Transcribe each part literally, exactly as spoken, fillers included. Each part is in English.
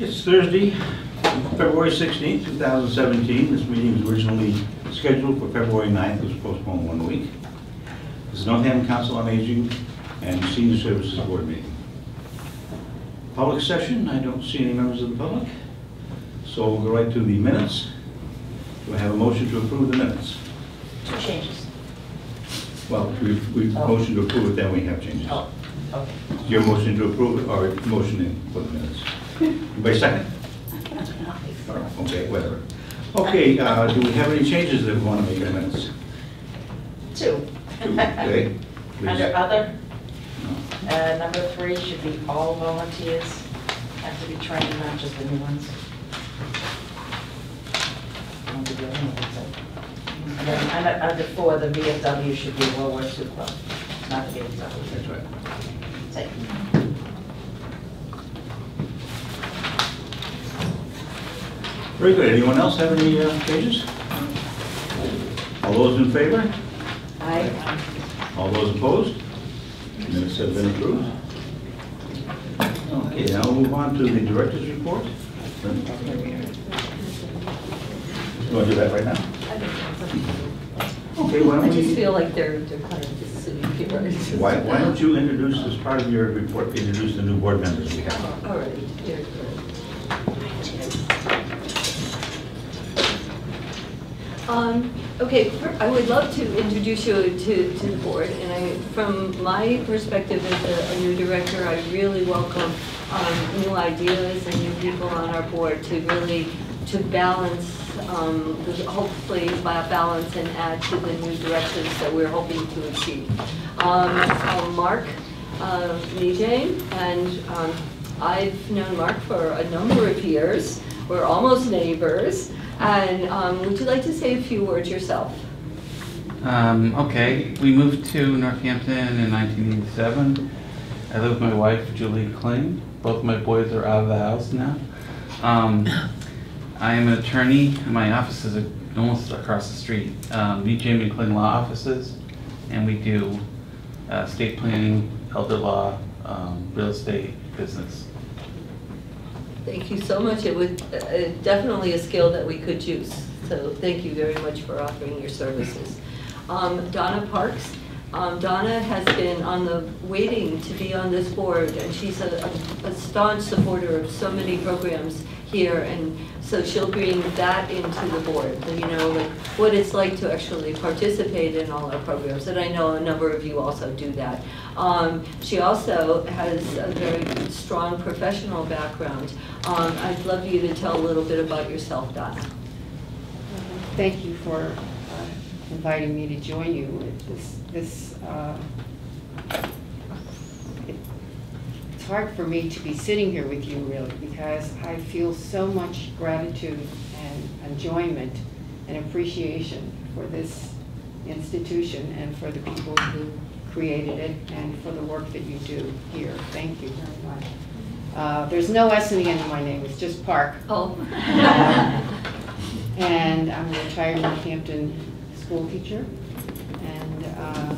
It's Thursday, February sixteenth, two thousand seventeen. This meeting was originally scheduled for February ninth. It was postponed one week. This is Northampton Council on Aging and Senior Services Board meeting. Public session, I don't see any members of the public. So we'll go right to the minutes. Do I have a motion to approve the minutes? Two changes. Well, we've, we've oh. motioned to approve it, then we have changes. Oh, okay. Your motion to approve it, or motion in for the minutes? Anybody second? Okay, whatever. Okay, uh, do we have any changes that we want to make in the minutes? Two. Two, okay. Please. Under other, no. uh, number three should be all volunteers have to be trained, not just the new ones. And then under four, the V F W should be World War Two Club, not the V F W. That's right. Second. Very good. Anyone else have any uh, changes? All those in favor? Aye. All those opposed? Minutes have been approved. Okay, now we'll move on to the director's report. You want to do that right now? Okay, why don't I just we, feel like they're, they're kind of just sitting here. Why, why don't you introduce, as part of your report, introduce the new board members we have. All right. Here, um, okay, I would love to introduce you to, to the board. And I, from my perspective as a, a new director, I really welcome um, new ideas and new people on our board to really to balance Um, hopefully by balance and add to the new directives that we're hoping to achieve. Um, so Mark uh, Nijay, and um, I've known Mark for a number of years. We're almost neighbors. And um, would you like to say a few words yourself? Um, okay, we moved to Northampton in nineteen eighty-seven. I live with my wife, Julie Klein. Both my boys are out of the house now. Um, I am an attorney, and my office is almost across the street. Um, we Jamie Klein Law Offices, and we do uh, state planning, elder law, um, real estate, business. Thank you so much. It was uh, definitely a skill that we could use. So thank you very much for offering your services. Um, Donna Parks. Um, Donna has been on the waiting to be on this board, and she's a, a, a staunch supporter of so many programs here, and so she'll bring that into the board, you know, like what it's like to actually participate in all our programs, and I know a number of you also do that. Um, she also has a very strong professional background. Um, I'd love you to tell a little bit about yourself, Donna. Thank you for uh, inviting me to join you with this. This uh, it, it's hard for me to be sitting here with you, really, because I feel so much gratitude and enjoyment and appreciation for this institution and for the people who created it and for the work that you do here. Thank you very much. Uh, there's no S in the end of my name. It's just Park. Oh. uh, and I'm a retired Northampton school teacher. And uh,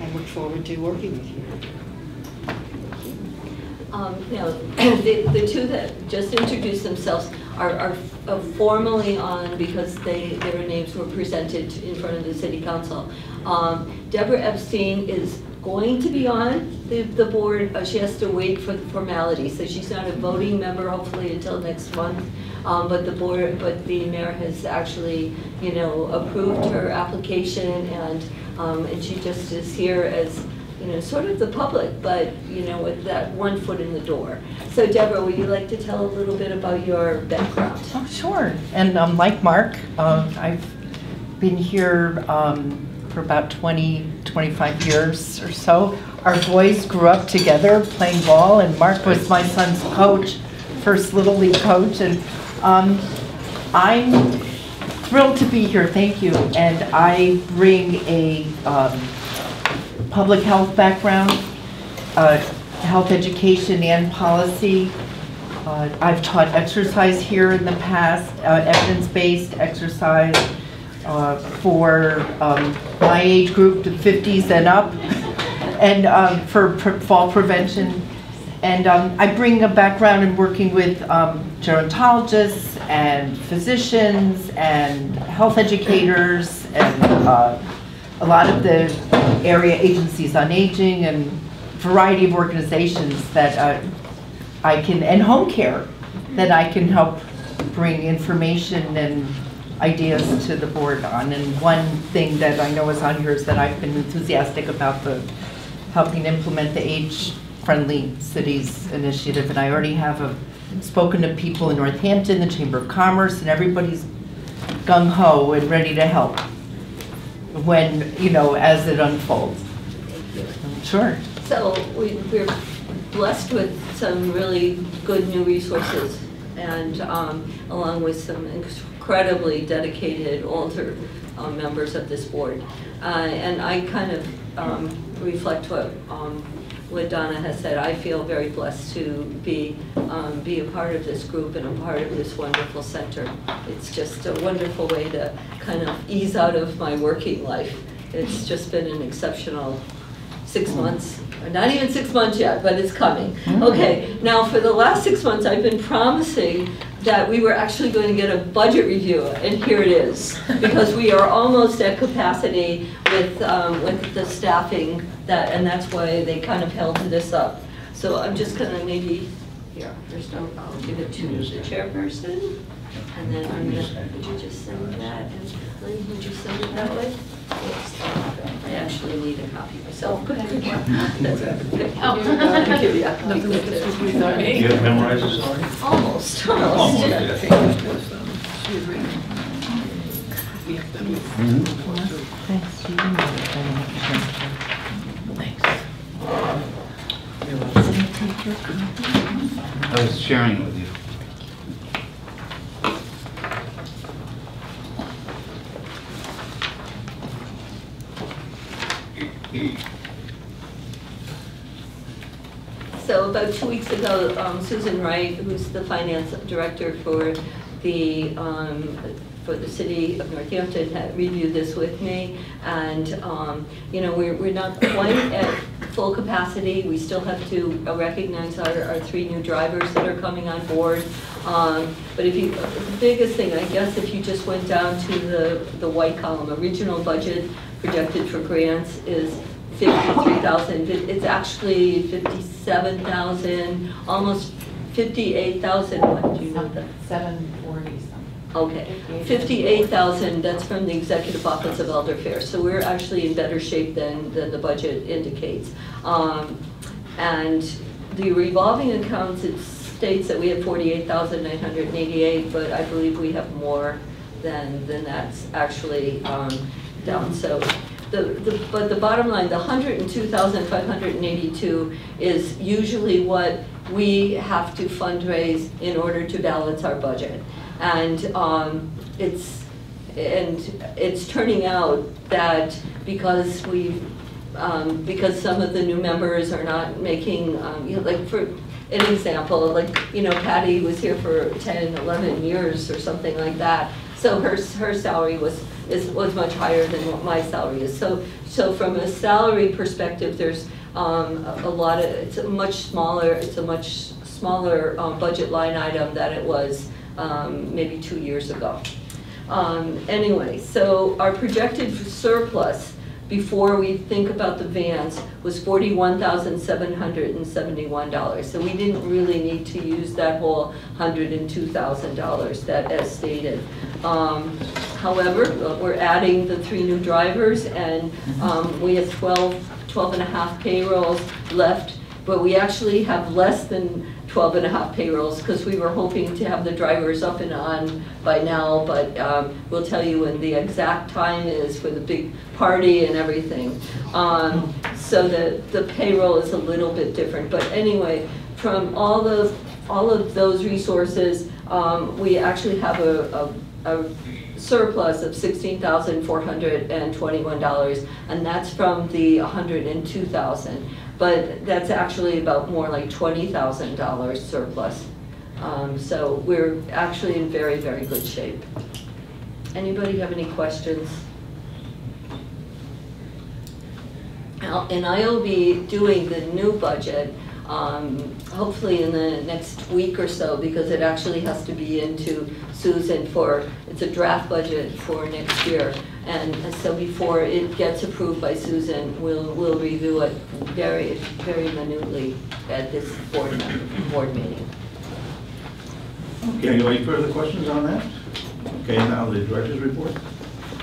I look forward to working with you. Um, now, the, the two that just introduced themselves are, are, are formally on because they, their names were presented in front of the City Council. Um, Deborah Epstein is going to be on the, the board. Uh, she has to wait for the formality, so she's not a voting member hopefully until next month. Um, but the board, but the mayor has actually, you know, approved her application, and um, and she just is here as, you know, sort of the public, but you know, with that one foot in the door. So Deborah, would you like to tell a little bit about your background? Oh, sure. And um, like Mark, uh, I've been here um, for about twenty, twenty-five years or so. Our boys grew up together playing ball, and Mark was my son's coach, first Little League coach, and um, I'm thrilled to be here, thank you. And I bring a um, public health background, uh, health education and policy. Uh, I've taught exercise here in the past, uh, evidence-based exercise uh, for um, my age group, the fifties and up, and um, for pre fall prevention. And um, I bring a background in working with um, gerontologists and physicians and health educators and uh, a lot of the area agencies on aging and variety of organizations that uh, I can, and home care, that I can help bring information and ideas to the board on. And one thing that I know is on here is that I've been enthusiastic about the helping implement the age Friendly Cities Initiative, and I already have a, spoken to people in Northampton, the Chamber of Commerce, and everybody's gung-ho and ready to help when, you know, as it unfolds. Sure. So we, we're blessed with some really good new resources, and um, along with some incredibly dedicated altar uh, members of this board. Uh, and I kind of um, reflect what um, what Donna has said. I feel very blessed to be um, be a part of this group and a part of this wonderful center. It's just a wonderful way to kind of ease out of my working life. It's just been an exceptional six months, not even six months yet, but it's coming. Okay, now for the last six months I've been promising that we were actually going to get a budget review, and here it is, because we are almost at capacity with um, with the staffing, that, and that's why they kind of held this up. So I'm just going to maybe, here, there's no, I'll give it to the chairperson, and then I'm going to, would you just send that, and Lynn, would you send it that way? I actually need a copy myself. Good. That's it. Oh. Do you have memorized this already? Almost. Almost. Almost. Yeah. I was sharing with you. So about two weeks ago, um, Susan Wright, who's the finance director for the um, for the city of Northampton, had reviewed this with me, and um, you know, we're we're not quite at full capacity. We still have to recognize our, our three new drivers that are coming on board. Um, but if you, the biggest thing, I guess, if you just went down to the the white column, original budget projected for grants is fifty-three thousand. It's actually fifty-seven thousand, almost fifty-eight thousand. What do you know that? seven forty something. Okay, fifty-eight thousand. That's from the Executive Office of Elder Affairs. So we're actually in better shape than than the budget indicates. Um, and the revolving accounts, it states that we have forty-eight thousand nine hundred eighty-eight, but I believe we have more than than that's actually. Um, down. So the, the but the bottom line, the one hundred two thousand five hundred eighty-two is usually what we have to fundraise in order to balance our budget, and um, it's and it's turning out that because we um, because some of the new members are not making um, you know, like for an example, like you know Patty was here for ten eleven years or something like that, so her her salary was Is, was much higher than what my salary is. So, so from a salary perspective, there's um, a, a lot of, it's a much smaller, it's a much smaller um, budget line item than it was um, maybe two years ago. Um, anyway, so our projected surplus before we think about the vans was forty-one thousand seven hundred seventy-one dollars. So we didn't really need to use that whole one hundred two thousand dollars that as stated. Um, However, we're adding the three new drivers, and um, we have twelve, twelve and a half payrolls left, but we actually have less than twelve and a half payrolls because we were hoping to have the drivers up and on by now, but um, we'll tell you when the exact time is for the big party and everything. Um, so the, the payroll is a little bit different, but anyway, from all, those, all of those resources, um, we actually have a, a, a surplus of sixteen thousand four hundred twenty-one dollars, and that's from the one hundred two thousand dollars, but that's actually about more like twenty thousand dollars surplus. Um, so we're actually in very, very good shape. Anybody have any questions? In I O B doing the new budget, um, hopefully in the next week or so, because it actually has to be into Susan for, it's a draft budget for next year. And so before it gets approved by Susan, we'll, we'll review it very, very minutely at this board, board meeting. Okay, any further questions on that? Okay, now the director's report.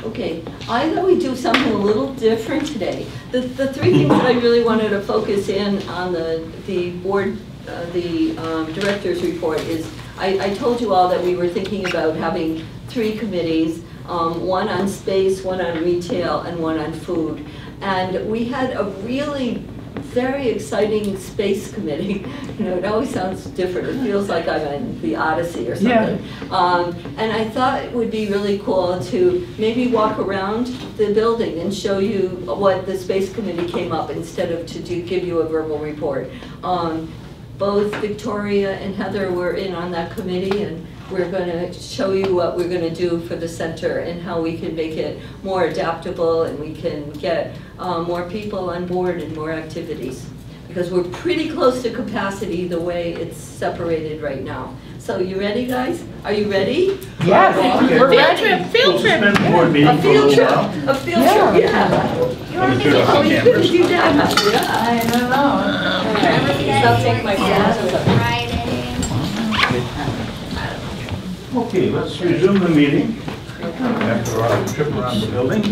Okay, I thought we'd do something a little different today. The, the three things that I really wanted to focus in on the, the board, uh, the um, director's report is, I, I told you all that we were thinking about having three committees, um, one on space, one on retail, and one on food. And we had a really very exciting space committee. You know, it always sounds different. It feels like I'm in the Odyssey or something. Yeah. Um, and I thought it would be really cool to maybe walk around the building and show you what the space committee came up instead of to do, give you a verbal report. Um, both Victoria and Heather were in on that committee, and we're going to show you what we're going to do for the center and how we can make it more adaptable and we can get um, more people on board and more activities. Because we're pretty close to capacity the way it's separated right now. So you ready, guys? Are you ready? Yes, okay. We're ready. Trip, field trip. Yeah. A field trip. A field yeah. trip, yeah. You want to do oh, you couldn't do that. Yeah. I don't know. Okay. Okay. So I'll take my glasses. Okay, let's resume the meeting after our trip around the building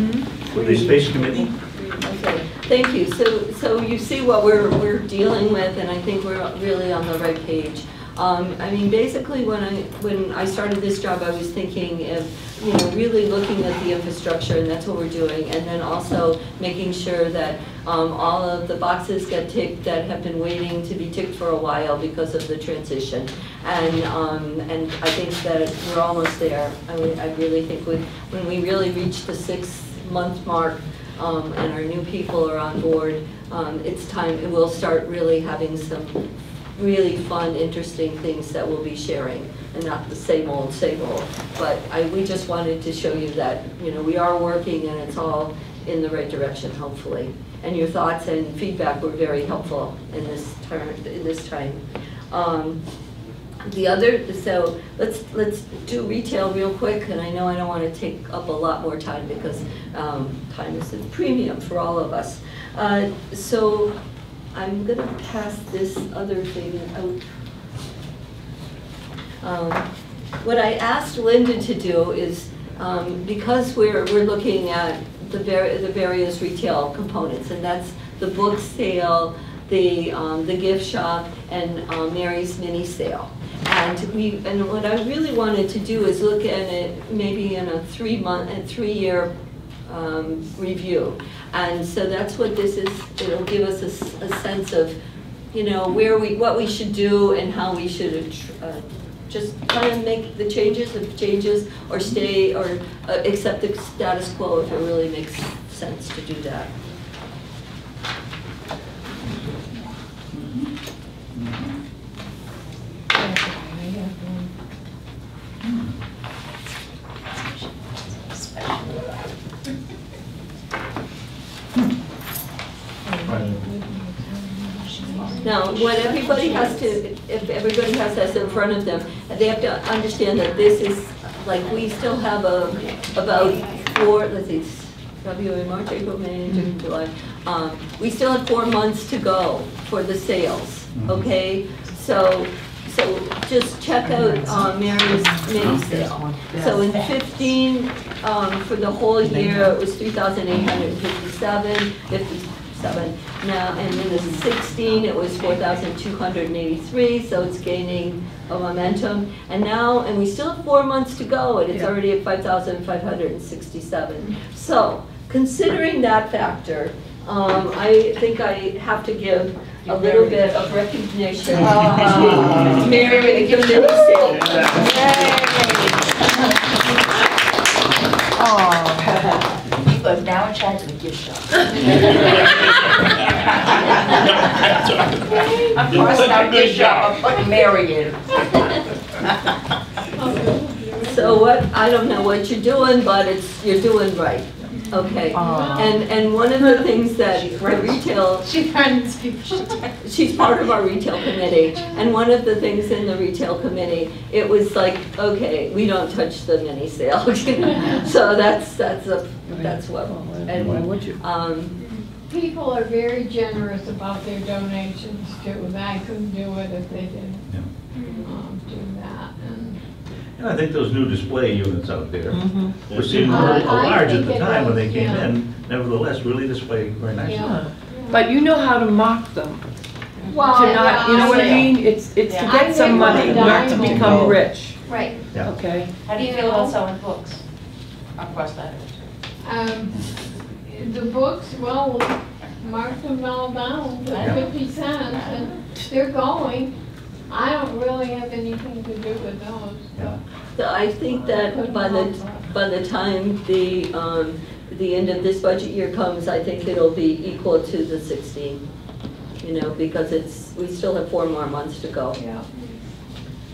with the space committee. Okay, thank you. So, so you see what we're we're dealing with, and I think we're really on the right page. Um, I mean, basically, when I when I started this job, I was thinking of you know really looking at the infrastructure, and that's what we're doing, and then also making sure that um, all of the boxes get ticked that have been waiting to be ticked for a while because of the transition. And um, and I think that we're almost there. I, mean, I really think we, when we really reach the six-month mark um, and our new people are on board, um, it's time. It will start really having some really fun, interesting things that we'll be sharing, and not the same old, same old. But I, we just wanted to show you that you know we are working, and it's all in the right direction, hopefully. And your thoughts and feedback were very helpful in this term, in this time. Um, the other, so let's let's do retail real quick, and I know I don't want to take up a lot more time because um, time is a premium for all of us. Uh, so. I'm going to pass this other thing out. Um, what I asked Linda to do is, um, because we're, we're looking at the, var the various retail components, and that's the book sale, the, um, the gift shop, and um, Mary's mini sale. And, we, and what I really wanted to do is look at it maybe in a three-month, a three-year um, review. And so that's what this is. It'll give us a, a sense of, you know, where we, what we should do, and how we should uh, just kind of make the changes, if changes, or stay, or uh, accept the status quo if it really makes sense to do that. Now, what everybody has to, if everybody has this in front of them, they have to understand that this is, like, we still have a, about four, let's see, February, March, April, May, June, July. Um, we still have four months to go for the sales, okay? So, so just check out uh, Mary's mini sale. So in fifteen, um, for the whole year, it was three thousand eight hundred fifty-seven. Now, and in the sixteen, it was four thousand two hundred eighty-three, so it's gaining a momentum. And now, and we still have four months to go, and it's yeah. already at five thousand five hundred sixty-seven. So, considering that factor, um, I think I have to give a little bit of recognition uh, to Mary with the community. Oh. But now in charge of the gift shop. Of course, not gift shop. I'm putting Mary in. So what? I don't know what you're doing, but it's you're doing right. Okay. Aww. And and one of the things that our retail she runs she's part of our retail committee, and one of the things in the retail committee, it was like, okay, we don't touch the mini sale. You know? So that's that's a that's what. And why would you? Um, People are very generous about their donations too, and I couldn't do it if they didn't yeah. um, do that. And, and I think those new display units out there mm-hmm. were seemed uh, large at the time was, when they came yeah. in. Nevertheless, really display very nicely. Yeah. Yeah. But you know how to mock them. Well, to not, you know what I mean? It's it's yeah. to get I some money, not to become gold. rich. Right. Yeah. Okay. How do you, you feel about selling books? Of course, that. Um. The books, well, mark them all down at fifty cents, and they're going. I don't really have anything to do with those. So, so I think that by the by the time the um, the end of this budget year comes, I think it'll be equal to the sixteen. You know, because it's we still have four more months to go. Yeah.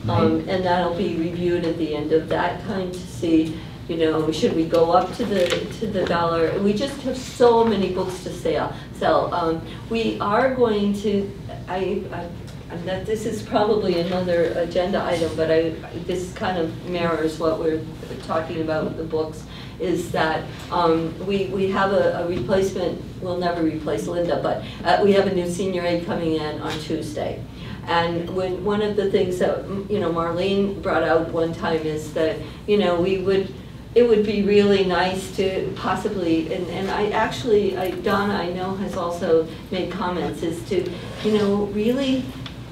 Um, and that'll be reviewed at the end of that time to see. You know, should we go up to the to the dollar? We just have so many books to sell. So um, we are going to. I, I, I'm not, this is probably another agenda item, but I this kind of mirrors what we're talking about with the books. Is that um, we we have a, a replacement? We'll never replace Linda, but uh, we have a new senior aide coming in on Tuesday. And when one of the things that you know Marlene brought out one time is that you know we would. It would be really nice to possibly, and, and I actually, I, Donna I know has also made comments, is to, you know, really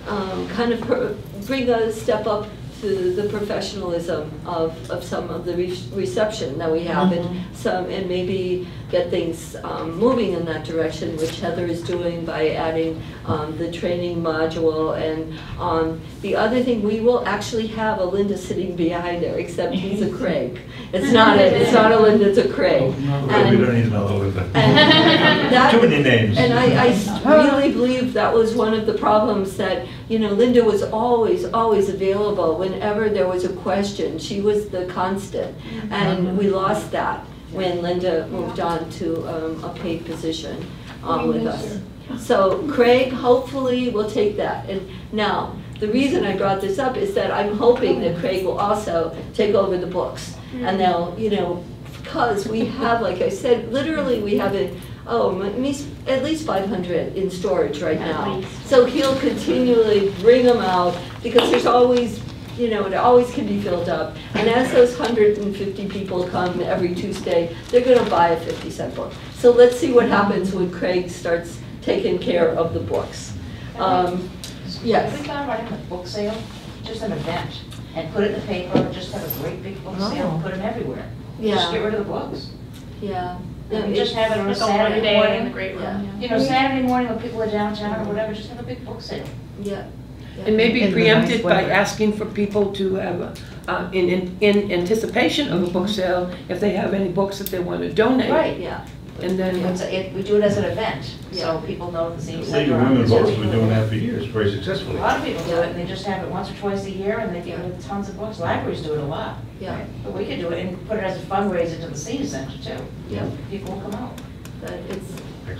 um, kind of per, bring a step up to the professionalism of, of some of the re reception that we have, mm-hmm. and some, and maybe get things um, moving in that direction, which Heather is doing by adding um, the training module. And um, the other thing, we will actually have a Linda sitting behind her, except he's a Craig. It's not a, it's not a Linda, it's a Craig. No, no, and, we don't need another Linda. That, too many names. And I, I really believe that was one of the problems that, you know, Linda was always, always available. Whenever there was a question, she was the constant, and we lost that when Linda moved on to um, a paid position um, with us. So Craig hopefully will take that. And now, the reason I brought this up is that I'm hoping that Craig will also take over the books. And they'll, you know, because we have, like I said, literally we have it, oh, at least five hundred in storage right now. So he'll continually bring them out because there's always, you know, it always can be filled up. And as those one hundred fifty people come every Tuesday, they're going to buy a fifty cent book. So let's see what happens when Craig starts taking care of the books. Um, yes? We thought about having a book sale, just an event, and put it in the paper, just have a great big book oh. sale and put them everywhere. Yeah. Just get rid of the books. Yeah. No, we just have it on a Saturday day morning. A great yeah. Yeah. You know, Saturday morning when people are downtown or whatever, just have a big book sale. Yeah. And maybe preempted by asking for people to have, a, uh, in, in in anticipation of a book sale, if they have any books that they want to donate. Right. Yeah. And then it's a, it, we do it as an event, yeah. so people know the same. Lady Women Voters have been doing that for years, very successfully. A lot of people do it, and they just have it once or twice a year, and they give it tons of books. Libraries do it a lot. Yeah. Right? But we could do it and put it as a fundraiser to the senior center too. Yeah. People will come out. But it's.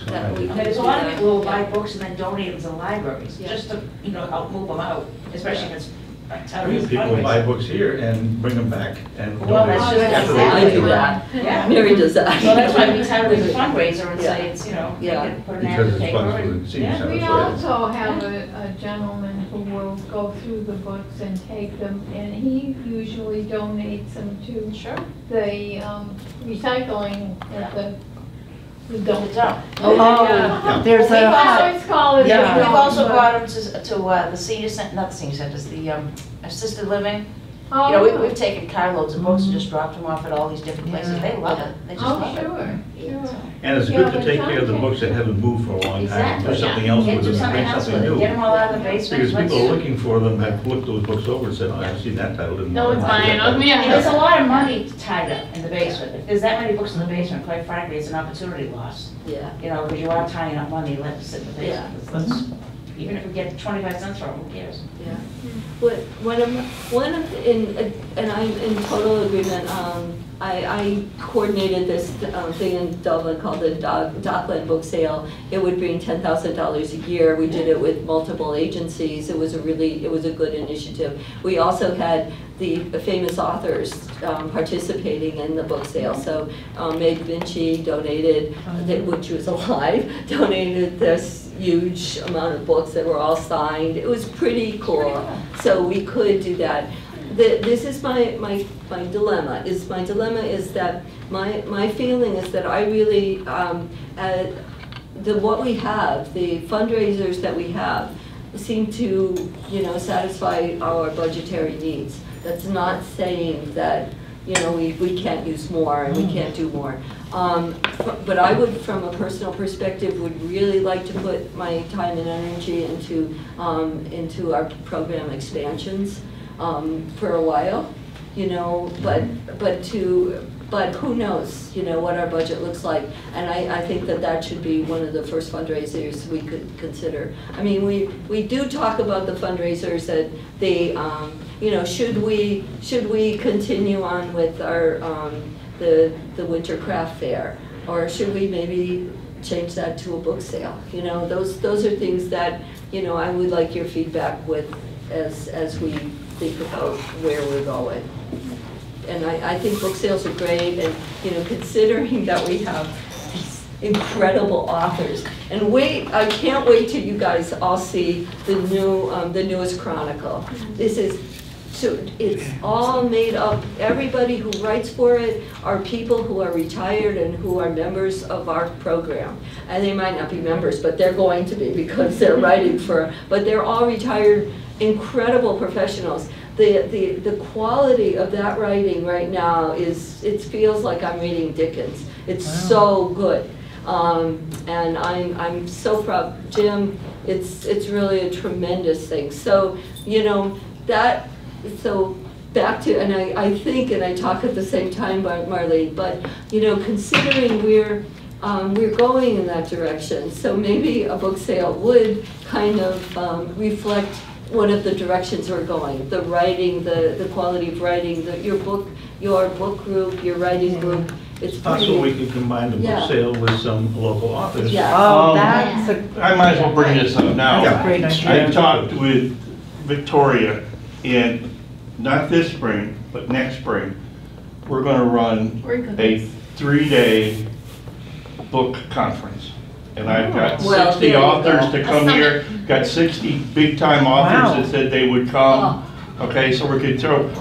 That we There's a lot of people who will buy books and then donate them to libraries, yeah. just to, you know, help move them out, especially yeah. if it's like television. People will buy books here and bring them back and well, donate. Well, that's exactly do that. Yeah. Mary does that. So that's why we titled it a fundraiser and yeah. say it's, you know, yeah. put an ad in the paper. Yeah. We also have a, a gentleman who will go through the books and take them, and he usually donates them to sure. the um, recycling yeah. at the Don't dump. Oh, yeah. there's well, a. We've also, yeah. we've also brought them to, to uh, the senior center, not the senior centers, the um, assisted living. Oh. You know, we, we've taken carloads of books and just dropped them off at all these different places. Yeah. They love it. They just oh, love sure. it. Yeah. Sure. And it's good yeah, to take care of the books that haven't moved for a long exactly. time. Do something else yeah. with them. Something make something new. Get them all out of the basement. Because people are looking for them, have looked those books over and said, oh, I've seen that title. No one's buying on me. There's a lot of money tied up in the basement. If there's that many books in the basement, quite frankly, it's an opportunity loss. Yeah. You know, because you are tying up money left to sit in the basement. Yeah. Even if we get twenty-five cents from, who cares? Yeah. What one of one of in and I'm in total agreement. Um, I, I coordinated this um, thing in Dublin called the Dock, Dockland Book Sale. It would bring ten thousand dollars a year. We did it with multiple agencies. It was a really it was a good initiative. We also had the famous authors um, participating in the book sale. So um, Meg Vinci donated, which was alive, donated this huge amount of books that were all signed. It was pretty cool. So we could do that. The, this is my, my, my dilemma. Is my dilemma is that my, my feeling is that I really, um, uh, the what we have, the fundraisers that we have, seem to, you know, satisfy our budgetary needs. That's not saying that, you know, we, we can't use more and we can't do more. Um, but I would, from a personal perspective, would really like to put my time and energy into um, into our program expansions um, for a while, you know. But but to but who knows, you know, what our budget looks like. And I, I think that that should be one of the first fundraisers we could consider. I mean, we we do talk about the fundraisers that they, um, you know, should we should we continue on with our. Um, The, the winter craft fair, or should we maybe change that to a book sale? You know, those those are things that, you know, I would like your feedback with as as we think about where we're going. And I, I think book sales are great, and, you know, considering that we have these incredible authors. And wait, I can't wait till you guys all see the new um, the newest Chronicle. This is. So it's all made up. Everybody who writes for it are people who are retired and who are members of our program. And they might not be members, but they're going to be because they're writing for, but they're all retired, incredible professionals. The, the, the quality of that writing right now is, it feels like I'm reading Dickens. It's wow. So good. Um, and I'm, I'm so proud. Jim, it's, it's really a tremendous thing. So, you know, that, So back to, and I, I think, and I talk at the same time, Marlene, but, you know, considering we're, um, we're going in that direction, so maybe a book sale would kind of um, reflect one of the directions we're going, the writing, the, the quality of writing, the, your book, your book group, your writing group. It's possible we could combine the book yeah. sale with some local authors. Yeah. Oh, um, that's a, I might as well bring this up now. That's a great idea. I've talked with Victoria. And not this spring, but next spring, we're going to run a three-day book conference. And I've got well, sixty authors go. to come here, got sixty big-time authors wow. that said they would come. Oh. Okay, so we could throw,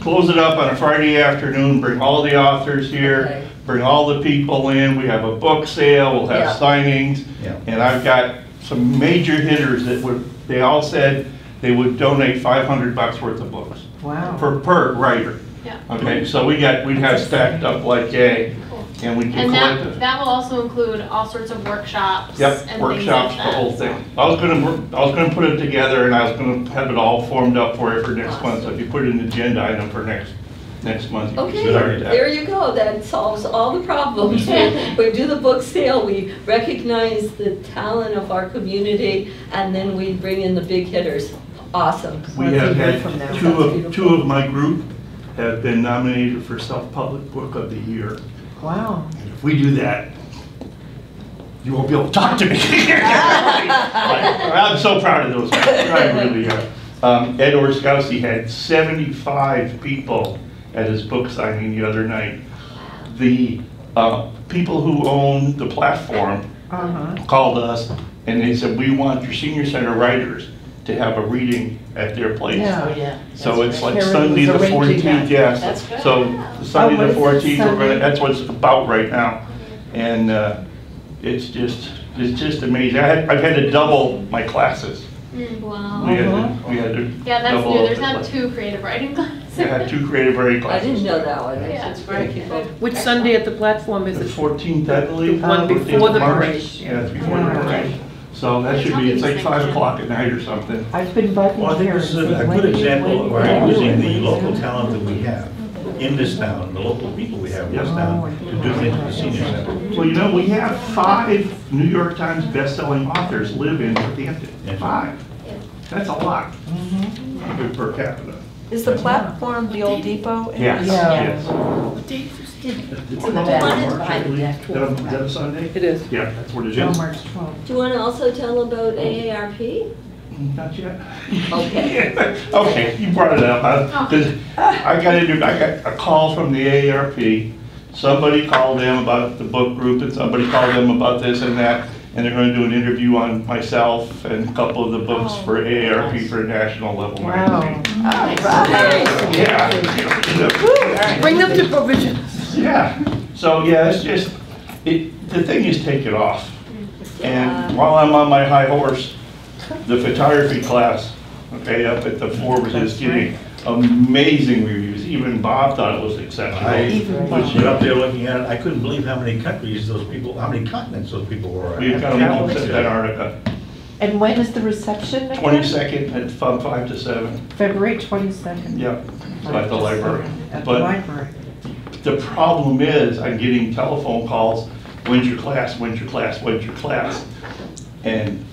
close it up on a Friday afternoon, bring all the authors here, okay. bring all the people in. We have a book sale, we'll have yeah. signings. Yeah. And I've got some major hitters that would, they all said, they would donate five hundred bucks worth of books. Wow. Per, per writer. Yeah. Okay, so we got, we'd have stacked up like yay. Cool. And we can and collect that, it. That will also include all sorts of workshops. Yep, and workshops, like the whole thing. I was gonna, I was gonna put it together and I was gonna have it all formed up for you for next awesome. month. So if you put it in an agenda item for next next month, you okay, can there you go. That solves all the problems. We do the book sale, we recognize the talent of our community, and then we bring in the big hitters. Awesome. We have had two of, two of my group have been nominated for Self-Published Book of the Year. Wow. And if we do that, you won't be able to talk to me. I'm so proud of those guys. I really are. Um, Ed Orskowski had seventy-five people at his book signing the other night. The uh, people who own The Platform uh-huh. called us and they said, we want your senior center writers to have a reading at their place. Yeah, yeah. So that's it's right. like Karen Sunday the fourteenth, yes. That's good. So yeah. Sunday oh, the fourteenth, we're gonna, that's what it's about right now. And uh, it's just it's just amazing. I had, I've had to double my classes. Mm, wow. We had to, we had to yeah, that's double new. There's not class. two creative writing classes. We had two creative writing classes. I didn't know that one. Yeah. Yeah. It's very yeah. Which Sunday at the Platform is the it? The fourteenth, I believe. The one before the parade. Yeah, it's before the parade. So that should be, it's like five o'clock at night or something. I've been bugging Well, I think this is a, a good example of using the local talent that we have. in this town, the local people we have in this town, to do things for the senior center. Well, you know, we have five New York Times best-selling authors live in Northampton. Yes. Five. That's a lot. Mm-hmm. Per capita. Is the platform the old depot? Yes. Yes. Yes. It's in the back. Is that a Sunday? It is. Yeah, that's where it is. March twelfth. Do you want to also tell about A A R P? Not yet. Okay. Yeah. Okay, you brought it up. I, I got into, I got a call from the A A R P. Somebody called them about the book group, and somebody called them about this and that, and they're going to do an interview on myself and a couple of the books oh, for A A R P nice. for national level wow. magazine. Wow. Nice. Nice. Yeah. Bring them to provisions. Yeah. So yeah, it's just it. The thing is taken off, and while I'm on my high horse. The photography class, okay, up at the Forbes is getting amazing reviews. Even Bob thought it was exceptional. I was up there looking at it. I couldn't believe how many countries those people, how many continents those people were on. We've got to look at that article. And when is the reception? twenty-second at from five to seven. February twenty-second. Yep, at the library. At the library. The problem is, I'm getting telephone calls. When's your class? When's your class? When's your class? And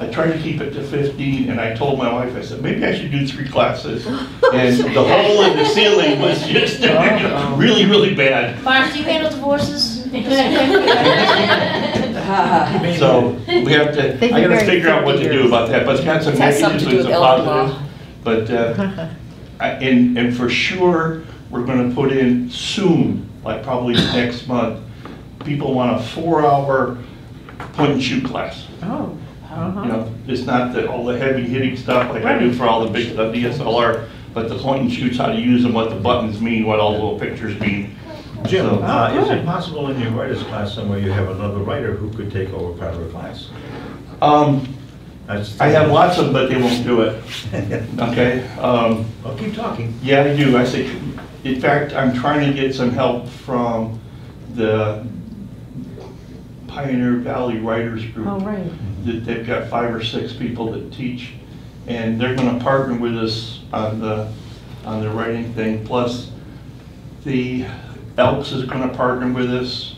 I tried to keep it to fifteen, and I told my wife, I said, maybe I should do three classes. And the hole in the ceiling was just you know, really, really bad. Mark, do you handle divorces? So we have to, They've I got to figure out what years. to do about that. But it's got some negatives and some positives. But, uh, I, and, and for sure, we're going to put in soon, like probably next month, people want a four-hour point-and-shoot class. Oh. Uh-huh. You know, it's not the, all the heavy hitting stuff like right. I do for all the big the D S L R, but the point and shoots, how to use them, what the buttons mean, what all the little pictures mean. Jim, so, uh, is it possible in your writer's class somewhere you have another writer who could take over part of the class? Um, I have lots of them, but they won't do it. Okay. Um, I'll keep talking. Yeah, I do. I say, in fact, I'm trying to get some help from the Pioneer Valley Writers Group. Oh, right. They've got five or six people that teach, and they're going to partner with us on the on the writing thing. Plus, the Elks is going to partner with us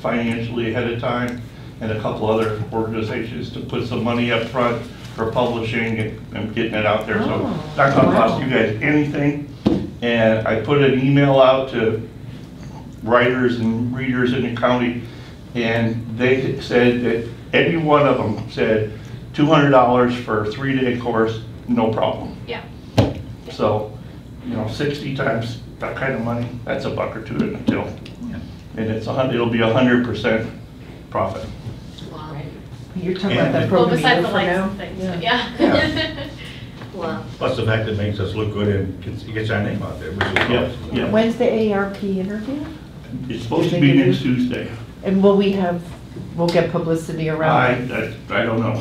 financially ahead of time, and a couple other organizations to put some money up front for publishing and, and getting it out there. Oh, so it's not going to wow. cost you guys anything. And I put an email out to writers and readers in the county, and they said that every one of them said two hundred dollars for a three-day course, no problem. Yeah. So, you know, sixty times that kind of money, that's a buck or two in a till. Yeah. And it's a hundred, it'll be a hundred percent profit. Wow. Right. You're talking and about that program. Well, besides the lights things. Yeah. yeah. yeah. Wow. Plus the fact that it makes us look good and gets our name out there. Which is yeah. Yeah. When's the A A R P interview? It's supposed to be next Tuesday. And will we have? We'll get publicity around. I, I, I don't know.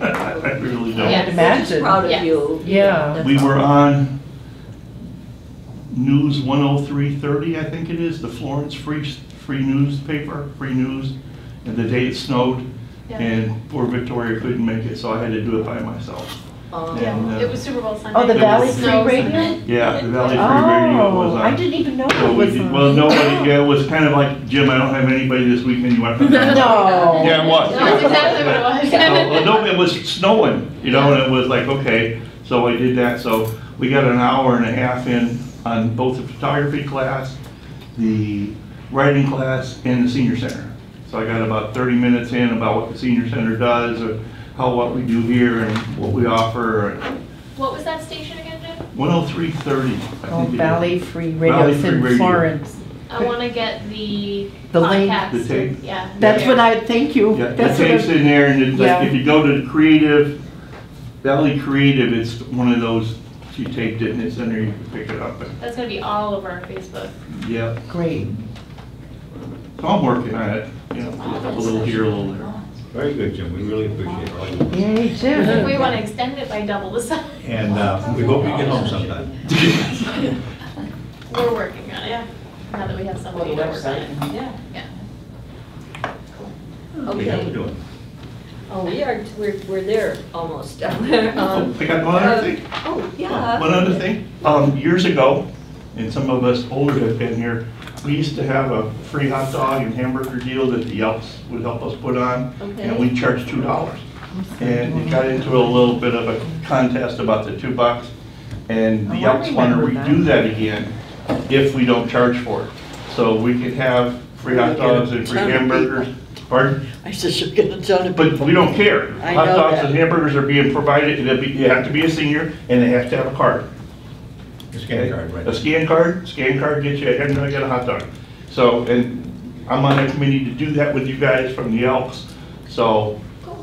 I really don't. Yeah, imagine. Proud of yeah. you. Yeah. yeah. We were on News one oh three thirty, I think it is, the Florence Free Free newspaper, Free News, and the day it snowed, yeah. and poor Victoria couldn't make it, so I had to do it by myself. Oh, and, yeah. uh, it was Super Bowl Sunday. Oh, the Valley Street Radio? Yeah, the Valley Street Radio was on. I didn't even know so it was we did, on. Well, nobody, yeah, it was kind of like, Jim, I don't have anybody this weekend. You want to come down? No. Yeah, what? That's exactly what it was. No, no, it was snowing, you know, and it was like, okay, so I did that. So we got an hour and a half in on both the photography class, the writing class, and the senior center. So I got about thirty minutes in about what the senior center does, or, how what we do here and what we offer. What was that station again, Jim? one oh three thirty. Oh, Valley Free Radio in Florence. I want to get the the podcast. The tape. Yeah. That's yeah. what I thank you. Yeah, that's the tape's in there, and it's yeah. like if you go to the Creative Valley Creative, it's one of those she taped it and it's in there. You can pick it up. And that's going to be all over our Facebook. Yeah. Great. So I'm working on it. You know, a little here, a little there. Very good, Jim. We really appreciate it. Right? Yay, Jim. We want to extend it by double the size. And uh, we hope you get home sometime. We're working on it, yeah. Now that we have somebody to work on it. Yeah, yeah. Cool. Okay. We have to do it. Oh, we are, we're, we're there almost. um, oh, I got one other thing. Uh, oh, yeah. One other thing. Um, years ago, and some of us older have been here, we used to have a free hot dog and hamburger deal that the Elks would help us put on, okay. and we charged two dollars. And it got into a little bit of a contest about the two bucks, and the Elks want to redo that again if we don't charge for it. So we could have free hot dogs and free hamburgers. Pardon? I said you're going to tell them. But we don't care. Hot dogs and hamburgers are being provided, and you have to be a senior, and they have to have a card. A scan card, right? A scan card. Scan card gets you. And I got a hot dog. So, and I'm on a committee to do that with you guys from the Elks. So, you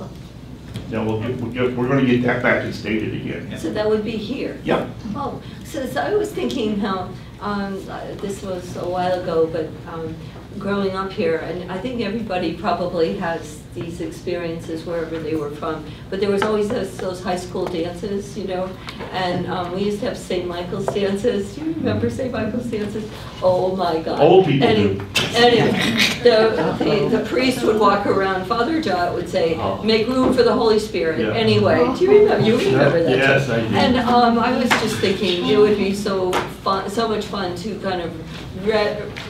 know, we'll get, we'll get, we're going to get that back and stated again. Yeah. So that would be here. Yeah. Oh, so, so I was thinking how um, this was a while ago, but. Um, growing up here, and I think everybody probably has these experiences wherever they were from, but there was always those, those high school dances, you know, and um, we used to have Saint Michael's dances. Do you remember Saint Michael's dances? Oh my God. Old people do. Anyway, the, the, the priest would walk around, Father Jott would say, make room for the Holy Spirit. Yeah. Anyway, do you remember, you remember that? Yes, I do. And um, I was just thinking it would be so fun, so much fun to kind of Re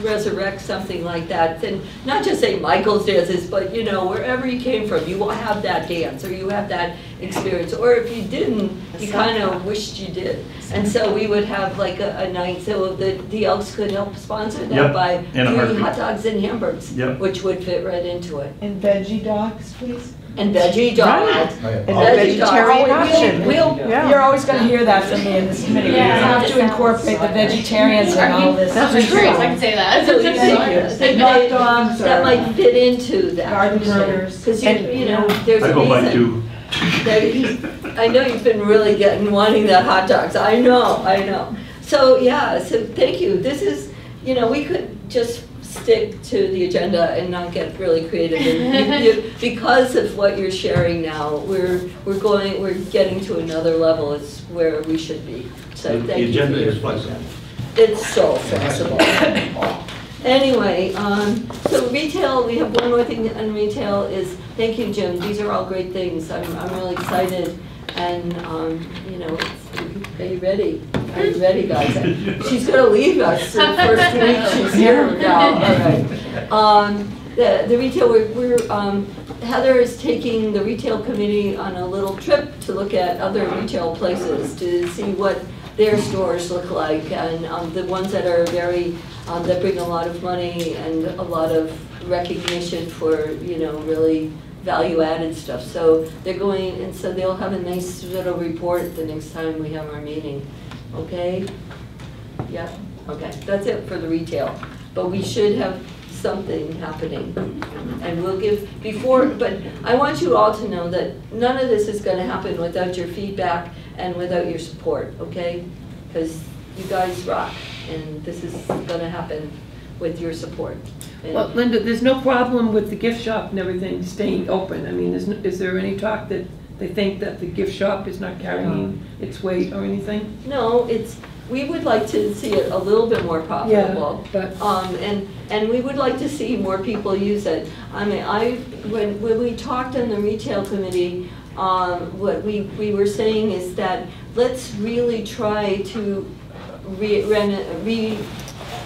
resurrect something like that, and not just Saint Michael's dances, but you know, wherever you came from, you will have that dance, or you have that experience, or if you didn't, you kind of wished you did. And so we would have like a, a night, so the, the Elks could help sponsor that yep. by doing hot dogs and hamburgers, yep. which would fit right into it. And veggie dogs, please. And veggie dogs. Right. Oh, yeah. And oh, veggie vegetarian option. We'll, we'll, yeah. You're always going to hear that from me in this committee. Yeah. We have to incorporate the vegetarians and all this. That's true. I can say that. So you know, hot dogs that might fit into that. Garden burgers. Because you, you know, there's I a reason. That I know you've been really getting wanting that hot dogs. I know. I know. So yeah. So thank you. This is, you know, we could just stick to the agenda and not get really creative. And you, you, because of what you're sharing now, we're we're going we're getting to another level. It's where we should be. So the, thank the agenda you is flexible. It's so flexible. Anyway, um, so retail. We have one more thing on retail. Is thank you, Jim. These are all great things. I'm I'm really excited, and um, you know, are you ready? Are you ready, guys? She's going to leave us the first week she's here now. All right. Um, the, the retail, we're, we're, um, Heather is taking the retail committee on a little trip to look at other retail places to see what their stores look like, and um, the ones that are very, um, that bring a lot of money and a lot of recognition for, you know, really value-added stuff. So they're going, and so they'll have a nice little report the next time we have our meeting. Okay? Yeah? Okay. That's it for the retail. But we should have something happening. And we'll give before, but I want you all to know that none of this is going to happen without your feedback and without your support, okay? Because you guys rock, and this is going to happen with your support. And well, Linda, there's no problem with the gift shop and everything staying open. I mean, is, no, is there any talk that they think that the gift shop is not carrying its weight or anything? No, it's, we would like to see it a little bit more profitable. Yeah, but um, and, and we would like to see more people use it. I mean, I, when, when we talked in the retail committee, um, what we, we were saying is that let's really try to re, re,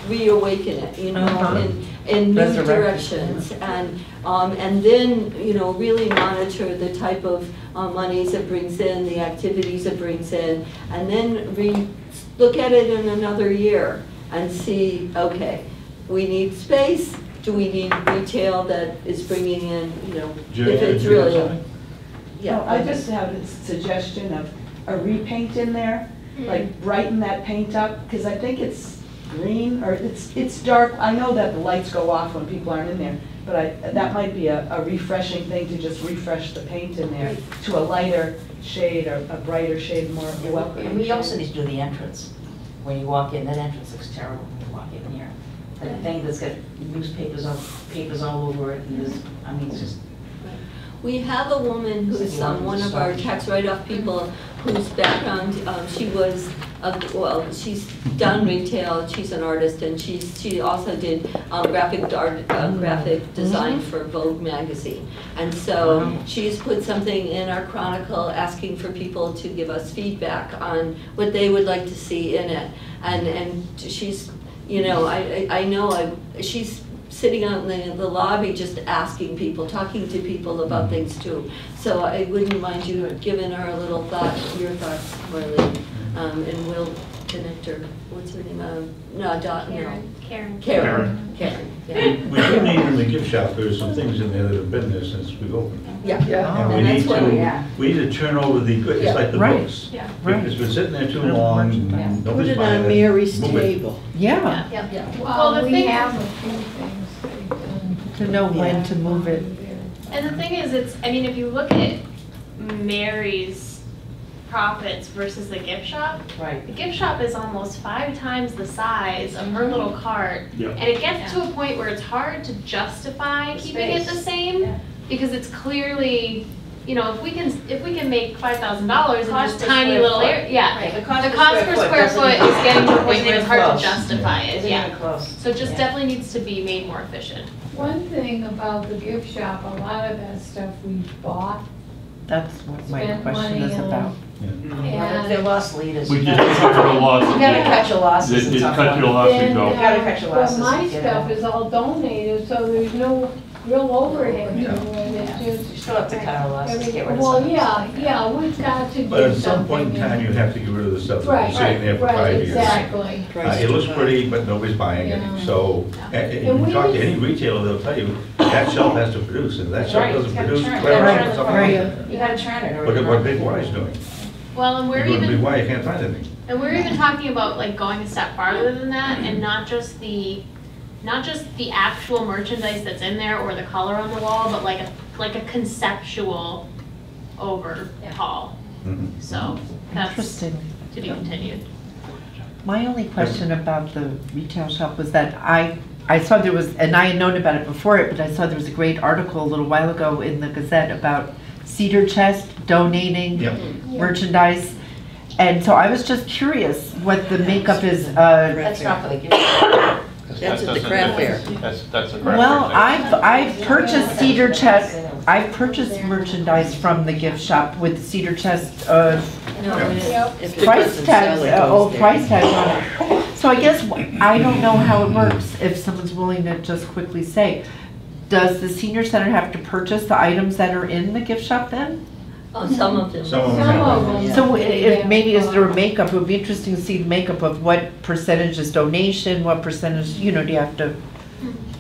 reawaken it, you know, uh-huh. in, in new directions, and um, and then, you know, really monitor the type of uh, monies it brings in, the activities it brings in, and then re look at it in another year and see, okay, we need space, do we need retail that is bringing in, you know, Jim, if it's really, a, yeah. Well, I just have a suggestion of a repaint in there, mm-hmm. like brighten that paint up, because I think it's green, or it's it's dark. I know that the lights go off when people aren't in there, but I, that might be a, a refreshing thing to just refresh the paint in there to a lighter shade or a brighter shade, more welcoming. And we also need to do the entrance. When you walk in, that entrance looks terrible when you walk in here. That thing that's got newspapers on papers all over it, and there's, I mean, it's just. We have a woman who's um, one of our tax write-off people whose background, um, she was, uh, well, she's done retail, she's an artist, and she's, she also did um, graphic art, uh, graphic design for Vogue magazine. And so she's put something in our chronicle asking for people to give us feedback on what they would like to see in it. And, and she's, you know, I, I know I, she's sitting out in the, the lobby just asking people, talking to people about things too. So I wouldn't mind you giving her a little thought, your thoughts, Marlene, um, and we'll connect her. What's her name? Uh, no, Dot, Karen. No. Karen. Karen. Karen. Karen. Yeah. We do need from the gift shop, there's some things in there that have been there since we've opened. Yeah. yeah. And, and we, need to, we, yeah. we need to turn over the goods. Yeah. It's like the right. books. Yeah. Right. It's been sitting there too long. Yeah. Put it on Mary's table. Yeah. yeah. yeah. yeah. Well, well the we thing have a few things to know yeah. when to move it. And the thing is, it's, I mean, if you look at Mary's profits versus the gift shop, right. the gift shop is almost five times the size of her little cart, yep. and it gets yeah. to a point where it's hard to justify the keeping space. It the same yeah. because it's clearly, you know, if we can if we can make five thousand dollars in this tiny little area, yeah, right. the cost, the cost per square, square foot, foot is getting to a point where it's hard close. To justify yeah. it, yeah. Close. So it just yeah. definitely needs to be made more efficient. One thing about the gift shop, a lot of that stuff we bought. That's what my question is about. Yeah. Yeah. They're lost leaders. We just cut your losses. You gotta catch your losses. You gotta catch your losses. You gotta catch your losses. Well, my stuff is all donated, so there's no real overhead. Yeah. Yeah. You still have to cut our losses to get rid of stuff. Well, yeah, yeah, we've got to do something. But at some point in time, you have to get rid of the stuff that's sitting there for five years. Right, exactly. Uh, it looks pretty, but nobody's buying yeah. it. So, and, and you talk to any retailer, they'll tell you that shelf has to produce, and that shelf doesn't produce. Right, you gotta turn it. Look at what Big Y is doing. Well, and we're even why you can't find anything. And we're even talking about like going a step farther than that, and not just the, not just the actual merchandise that's in there or the color on the wall, but like a like a conceptual overhaul. Mm-hmm. So that's interesting to be continued. My only question about the retail shop was that I I saw there was, and I had known about it before it, but I saw there was a great article a little while ago in the Gazette about Cedar Chest donating yep. merchandise, and so I was just curious what the makeup is. Uh, that's not for the gift. That's at the craft fair. That's that's a craft fair. Well, I've I've purchased Cedar Chest. I've purchased merchandise from the gift shop with Cedar Chest uh, yeah. price tag. Uh, oh, price tag on it. So I guess I don't know how it works. If someone's willing to just quickly say. Does the senior center have to purchase the items that are in the gift shop then? Oh, some of them. Some of them. Some of them. So if maybe is there a makeup? It would be interesting to see the makeup of what percentage is donation, what percentage, you know, do you have to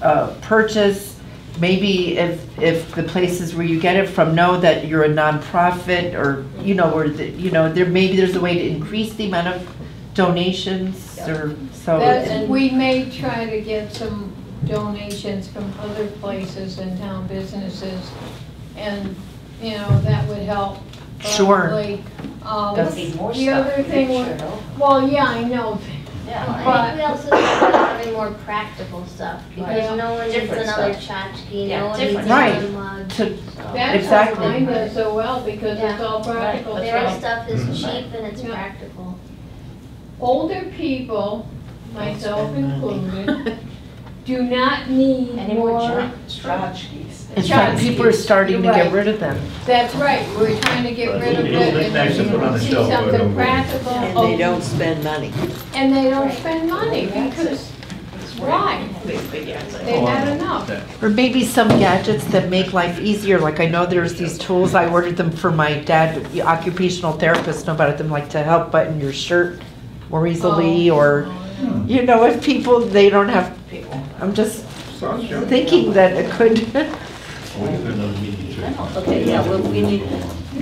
uh, purchase? Maybe if if the places where you get it from know that you're a nonprofit, or you know, or the, you know, there maybe there's a way to increase the amount of donations, or so. That's, we may try to get some donations from other places and town businesses, and you know that would help. Sure. Um, That's more the stuff other thing. Sure. Was, well, yeah, I know. Yeah, but I think we also need having more practical stuff because yeah. no one needs another tchotchke, yeah, no one needs right. mug. To, so. That's exactly. That does so well because yeah. it's all practical. Right. Their stuff is mm-hmm. cheap and it's yeah. practical. Older people, myself included. Do not need any more tchotchkes. In fact, people are starting You're to right. get rid of them. That's right. We're trying to get but rid of it and see something practical. And they don't spend money. And they don't right. spend money because why? They're not enough. Or maybe some gadgets that make life easier. Like I know there's these tools. I ordered them for my dad, the occupational therapist. Know about them, like to help button your shirt more easily, oh. or hmm. you know, if people they don't have. I'm just thinking that it could. Okay, yeah, well, we need,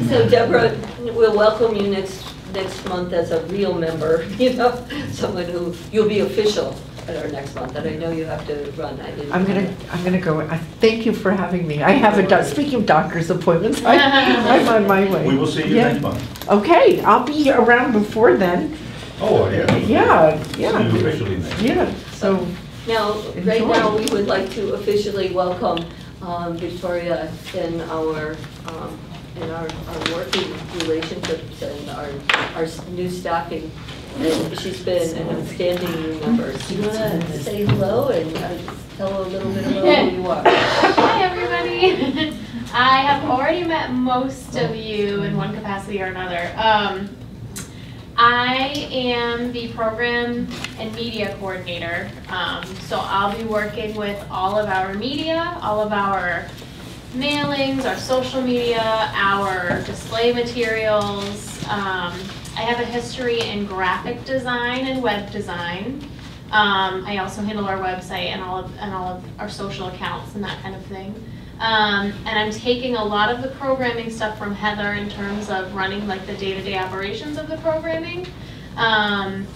so Deborah, we'll welcome you next next month as a real member, you know, someone who, you'll be official at our next month, and I know you have to run. I didn't I'm going to, I'm going to go, I thank you for having me. I have a, do speaking of doctor's appointments, I, I'm on my way. We will see you yeah. next month. Okay, I'll be around before then. Oh, yeah. Yeah, yeah. So officially next. Yeah, so. Now, right now, we would like to officially welcome um, Victoria in our um, in our, our working relationships and our our new stocking. And she's been an outstanding member. So you want to say hello and uh, tell a little bit about who you are? Hi, everybody. I have already met most of you in one capacity or another. Um, I am the program and media coordinator, um, so I'll be working with all of our media, all of our mailings, our social media, our display materials. Um, I have a history in graphic design and web design. Um, I also handle our website and all of, and all of our social accounts and that kind of thing. Um, and I'm taking a lot of the programming stuff from Heather in terms of running like the day-to-day operations of the programming. Um,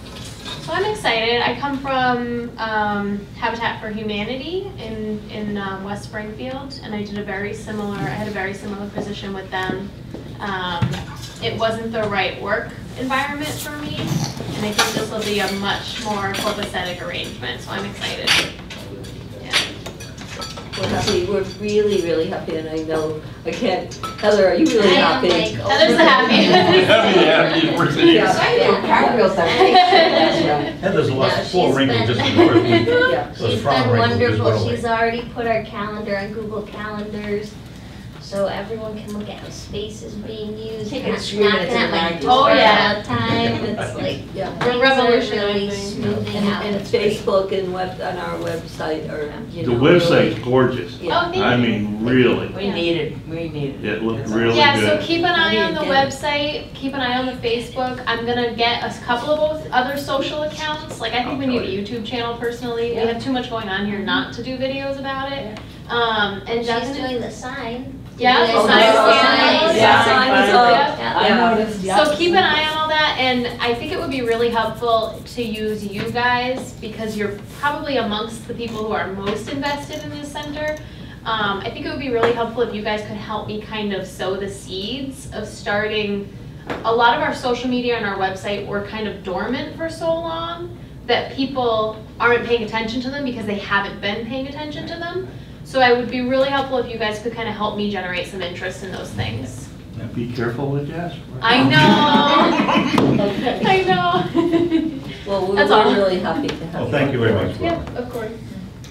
so I'm excited. I come from um, Habitat for Humanity in, in um, West Springfield, and I did a very similar, I had a very similar position with them. Um, it wasn't the right work environment for me, and I think this will be a much more copacetic arrangement, so I'm excited. We're happy. We're really, really happy, and I know I can't. Heather, are you really happy? Like, oh, Heather's the happiest. happy, happy. We're sitting here. Heather's lost full ring just before we. Yeah. So she's been wonderful. She's already put our calendar on Google Calendars, so everyone can look at how space is being used. Not knocking at my door all the time. It's like we're revolutionary. And Facebook and web on our website, or you know, the website's gorgeous. Yeah. Oh, I mean, really. We need it. We need it. It looked really yeah, good. Yeah. So keep an eye on the website. Keep an eye on the Facebook. I'm gonna get a couple of other social accounts. Like I think we need a YouTube channel. Personally, yeah. We have too much going on here not to do videos about it. Um, and she's doing the sign. Yeah, the sign is up. So keep an eye on all that, and I think it would be really helpful to use you guys because you're probably amongst the people who are most invested in this center. Um, I think it would be really helpful if you guys could help me kind of sow the seeds of starting. A lot of our social media and our website were kind of dormant for so long that people aren't paying attention to them because they haven't been paying attention to them. So I would be really helpful if you guys could kind of help me generate some interest in those things. Now be careful with Jasper. I know. I know. Well, we That's we're all. really happy to have well, you. Well, thank you very much. Yeah, of course.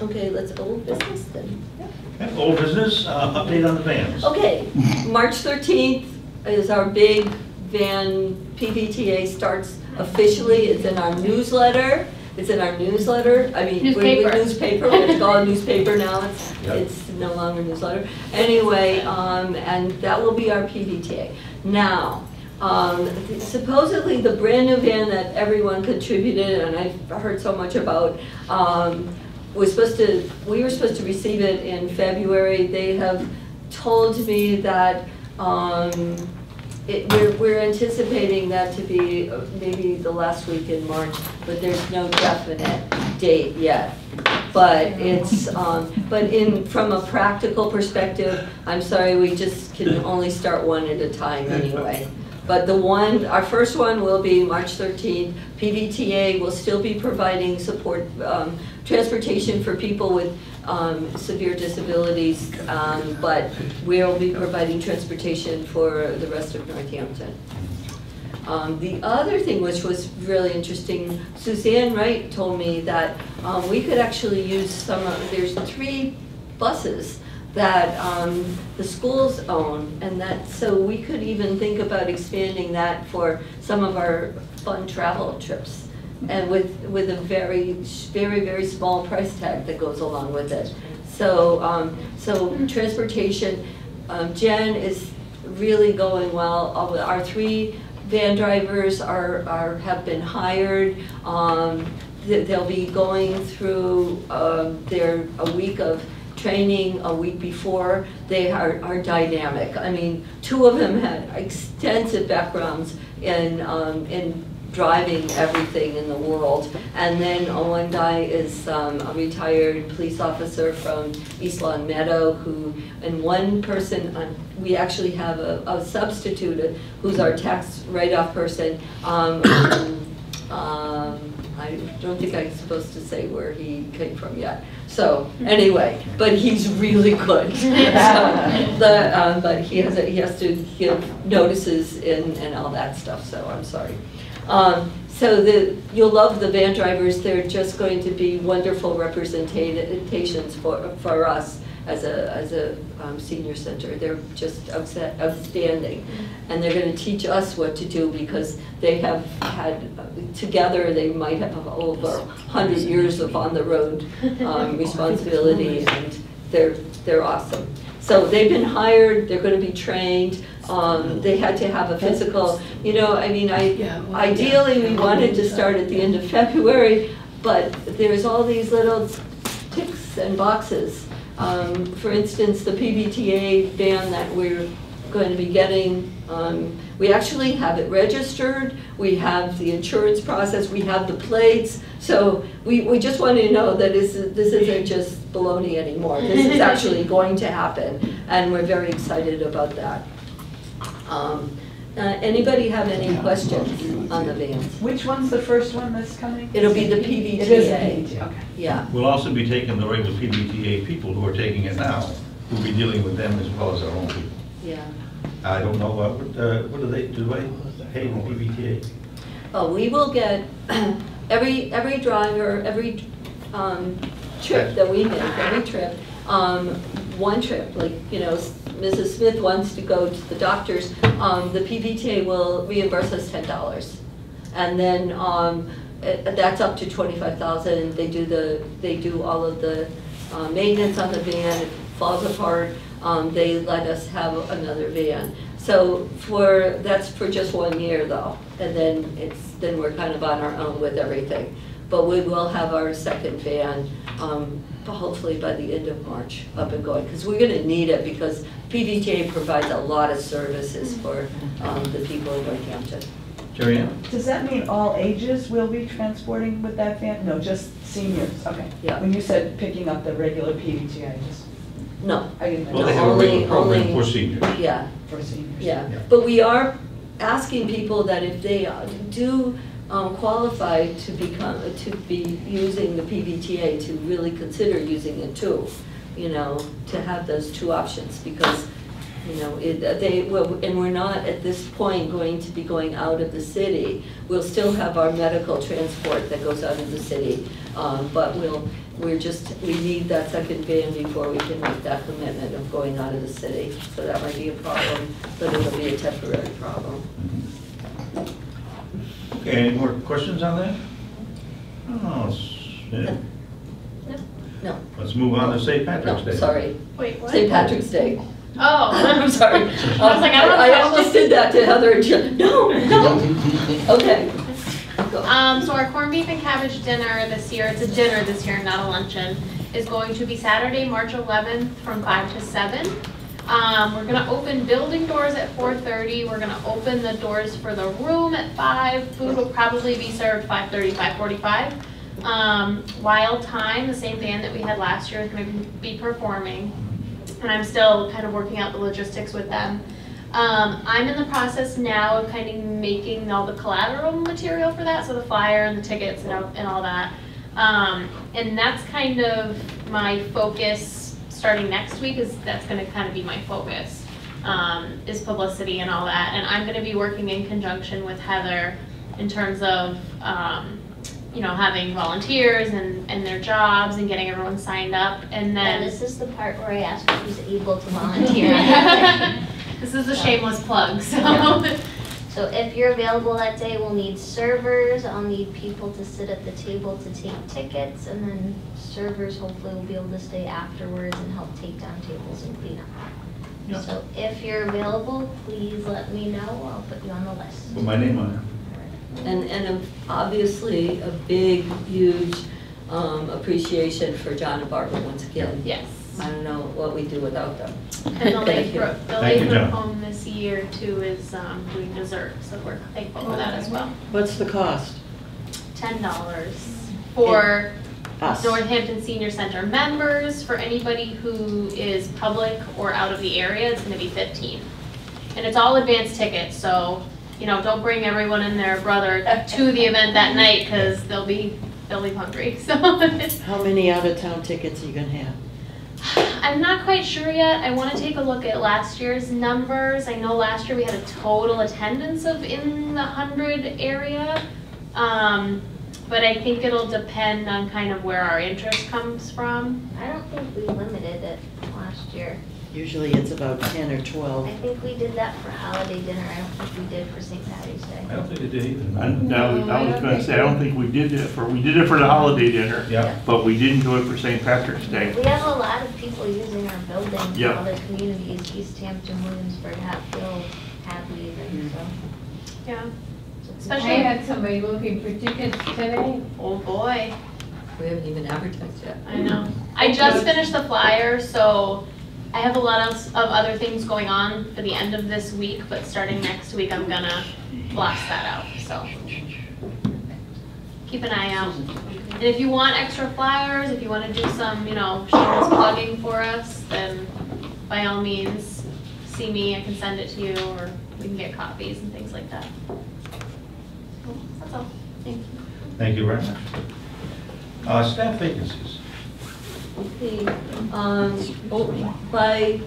Okay, let's old business then. Yeah. Yeah, old business, uh, update on the vans. Okay, March thirteenth is our big van. P V T A starts officially. It's in our newsletter. It's in our newsletter. I mean, newspaper. We're, we're newspaper. It's called newspaper now. It's, yep. It's no longer newsletter. Anyway, um, and that will be our P V T A. Now, um, th supposedly the brand new van that everyone contributed, and I've heard so much about, um, was supposed to. We were supposed to receive it in February. They have told me that. Um, It, we're, we're anticipating that to be maybe the last week in March, but there's no definite date yet. But it's um, but in from a practical perspective, I'm sorry, we just can only start one at a time anyway. But the one, our first one will be March thirteenth. P V T A will still be providing support, um, transportation for people with um, severe disabilities, um, but we'll be providing transportation for the rest of Northampton. Um, the other thing which was really interesting, Suzanne Wright told me that um, we could actually use some of, there's three buses that um, the schools own, and that so we could even think about expanding that for some of our fun travel trips, and with with a very very very small price tag that goes along with it. So um, so transportation, um, Jen is really going well. Our three van drivers are are have been hired. Um, they'll be going through uh, their a week of training a week before. They are, are dynamic. I mean, two of them had extensive backgrounds in, um, in driving everything in the world. And then one guy is um, a retired police officer from East Long Meadow who, and one person, um, we actually have a, a substitute who's our tax write-off person, um, Um, I don't think I'm supposed to say where he came from yet. So anyway, but he's really good. So, the, um, but he has, a, he has to give notices in, and all that stuff, so I'm sorry. Um, so the, you'll love the van drivers. They're just going to be wonderful representations for, for us as a, as a um, senior center. They're just outstanding. And they're going to teach us what to do, because they have had, uh, together they might have over one hundred years of on-the-road um, responsibility, and they're, they're awesome. So they've been hired, they're going to be trained, um, they had to have a physical, you know, I mean, I yeah, well, ideally yeah. we wanted to start at the end of February, but there's all these little ticks and boxes. Um, for instance, the P V T A van that we're going to be getting, um, we actually have it registered, we have the insurance process, we have the plates, so we, we just want to know that this, this isn't just baloney anymore. This is actually going to happen, and we're very excited about that. Um, uh, anybody have any questions on the vans? Which one's the first one that's coming? It'll be the P V T A. It is the P V T A. Okay. Yeah. We'll also be taking the regular P V T A people who are taking it now. We'll be dealing with them as well as our own people. Yeah. I don't know what uh, what do they do. I pay the P V T A. Oh, we will get every every driver every um, trip that we make every trip um, one trip. Like you know, Missus Smith wants to go to the doctor's. Um, the P V T A will reimburse us ten dollars, and then um, it, that's up to twenty five thousand. They do the they do all of the uh, maintenance on the van. It falls apart. Um, they let us have another van. So for that's for just one year though, and then it's then we're kind of on our own with everything. But we will have our second van, um, hopefully by the end of March, up and going, because we're going to need it because P V T A provides a lot of services for um, the people of Northampton. Jerianne? Does that mean all ages will be transporting with that van? No, just seniors. Okay. Yeah. When you said picking up the regular P V T A, I just. No. I didn't well, know. They have only, a regular program only, for seniors. Yeah. For seniors. Yeah. yeah. But we are asking people that if they do um, qualify to become to be using the P V T A, to really consider using it too, you know, to have those two options, because you know it, they well, and we're not at this point going to be going out of the city. We'll still have our medical transport that goes out of the city, um, but we'll. We're just, we need that second van before we can make that commitment of going out of the city. So that might be a problem, but it'll be a temporary problem. Okay, any more questions on that? Oh, no. No. no. Let's move on no. to Saint Patrick's no, Day. sorry. Wait, what? Saint Patrick's Day. Oh. I'm sorry. I was like, I don't I, I almost did that to Heather and Jen. No, no. Okay. Um, so our corned beef and cabbage dinner this year, it's a dinner this year, not a luncheon, is going to be Saturday, March eleventh from five to seven. Um, we're going to open building doors at four thirty. We're going to open the doors for the room at five. Food will probably be served five thirty, five forty-five. Um, Wild Time, the same band that we had last year, is going to be performing. And I'm still kind of working out the logistics with them. Um, I'm in the process now of kind of making all the collateral material for that, so the flyer and the tickets and, and all that. Um, and that's kind of my focus starting next week, is that's going to kind of be my focus, um, is publicity and all that. And I'm going to be working in conjunction with Heather in terms of, um, you know, having volunteers and, and their jobs and getting everyone signed up. And then yeah, this is the part where I asked who's able to volunteer. This is a shameless plug, so. Yeah. So if you're available that day, we'll need servers. I'll need people to sit at the table to take tickets, and then servers hopefully will be able to stay afterwards and help take down tables and clean up. Yeah. So if you're available, please let me know. I'll put you on the list. Put my name on it. And, and obviously a big, huge um, appreciation for John and Barbara once again. Yes. I don't know what we do without them. And the Lathrop, the Lathrop home this year too is um, doing dessert, so we're thankful oh, for that as well. What's the cost? Ten dollars for us. Northampton Senior Center members. For anybody who is public or out of the area, it's going to be fifteen, and it's all advance tickets. So you know, don't bring everyone and their brother to the event that night because they'll be they'll be hungry. So how many out of town tickets are you gonna have? I'm not quite sure yet. I want to take a look at last year's numbers. I know last year we had a total attendance of in the hundred area, um, but I think it'll depend on kind of where our interest comes from. I don't think we limited it last year. Usually it's about ten or twelve. I think we did that for holiday dinner. I don't think we did for Saint Patty's Day. I don't think we did either. I, no, no, I was going to say, I don't think we did it for, we did it for the holiday dinner, yeah. But we didn't do it for Saint Patrick's Day. We have a lot of people using our building in yeah. all their communities, East Hampton, Williamsburg, Hatfield, Hadley, even, so. Yeah. Especially I had somebody looking for tickets today. Oh boy. We haven't even advertised yet. I know. I just finished the flyer, so I have a lot of, of other things going on for the end of this week, but starting next week, I'm gonna blast that out. So keep an eye out. And if you want extra flyers, if you want to do some, you know, shameless plugging for us, then by all means, see me. I can send it to you, or we can get copies and things like that. Well, that's all. Thank you. Thank you very much. Uh, staff vacancies. Okay, um, by,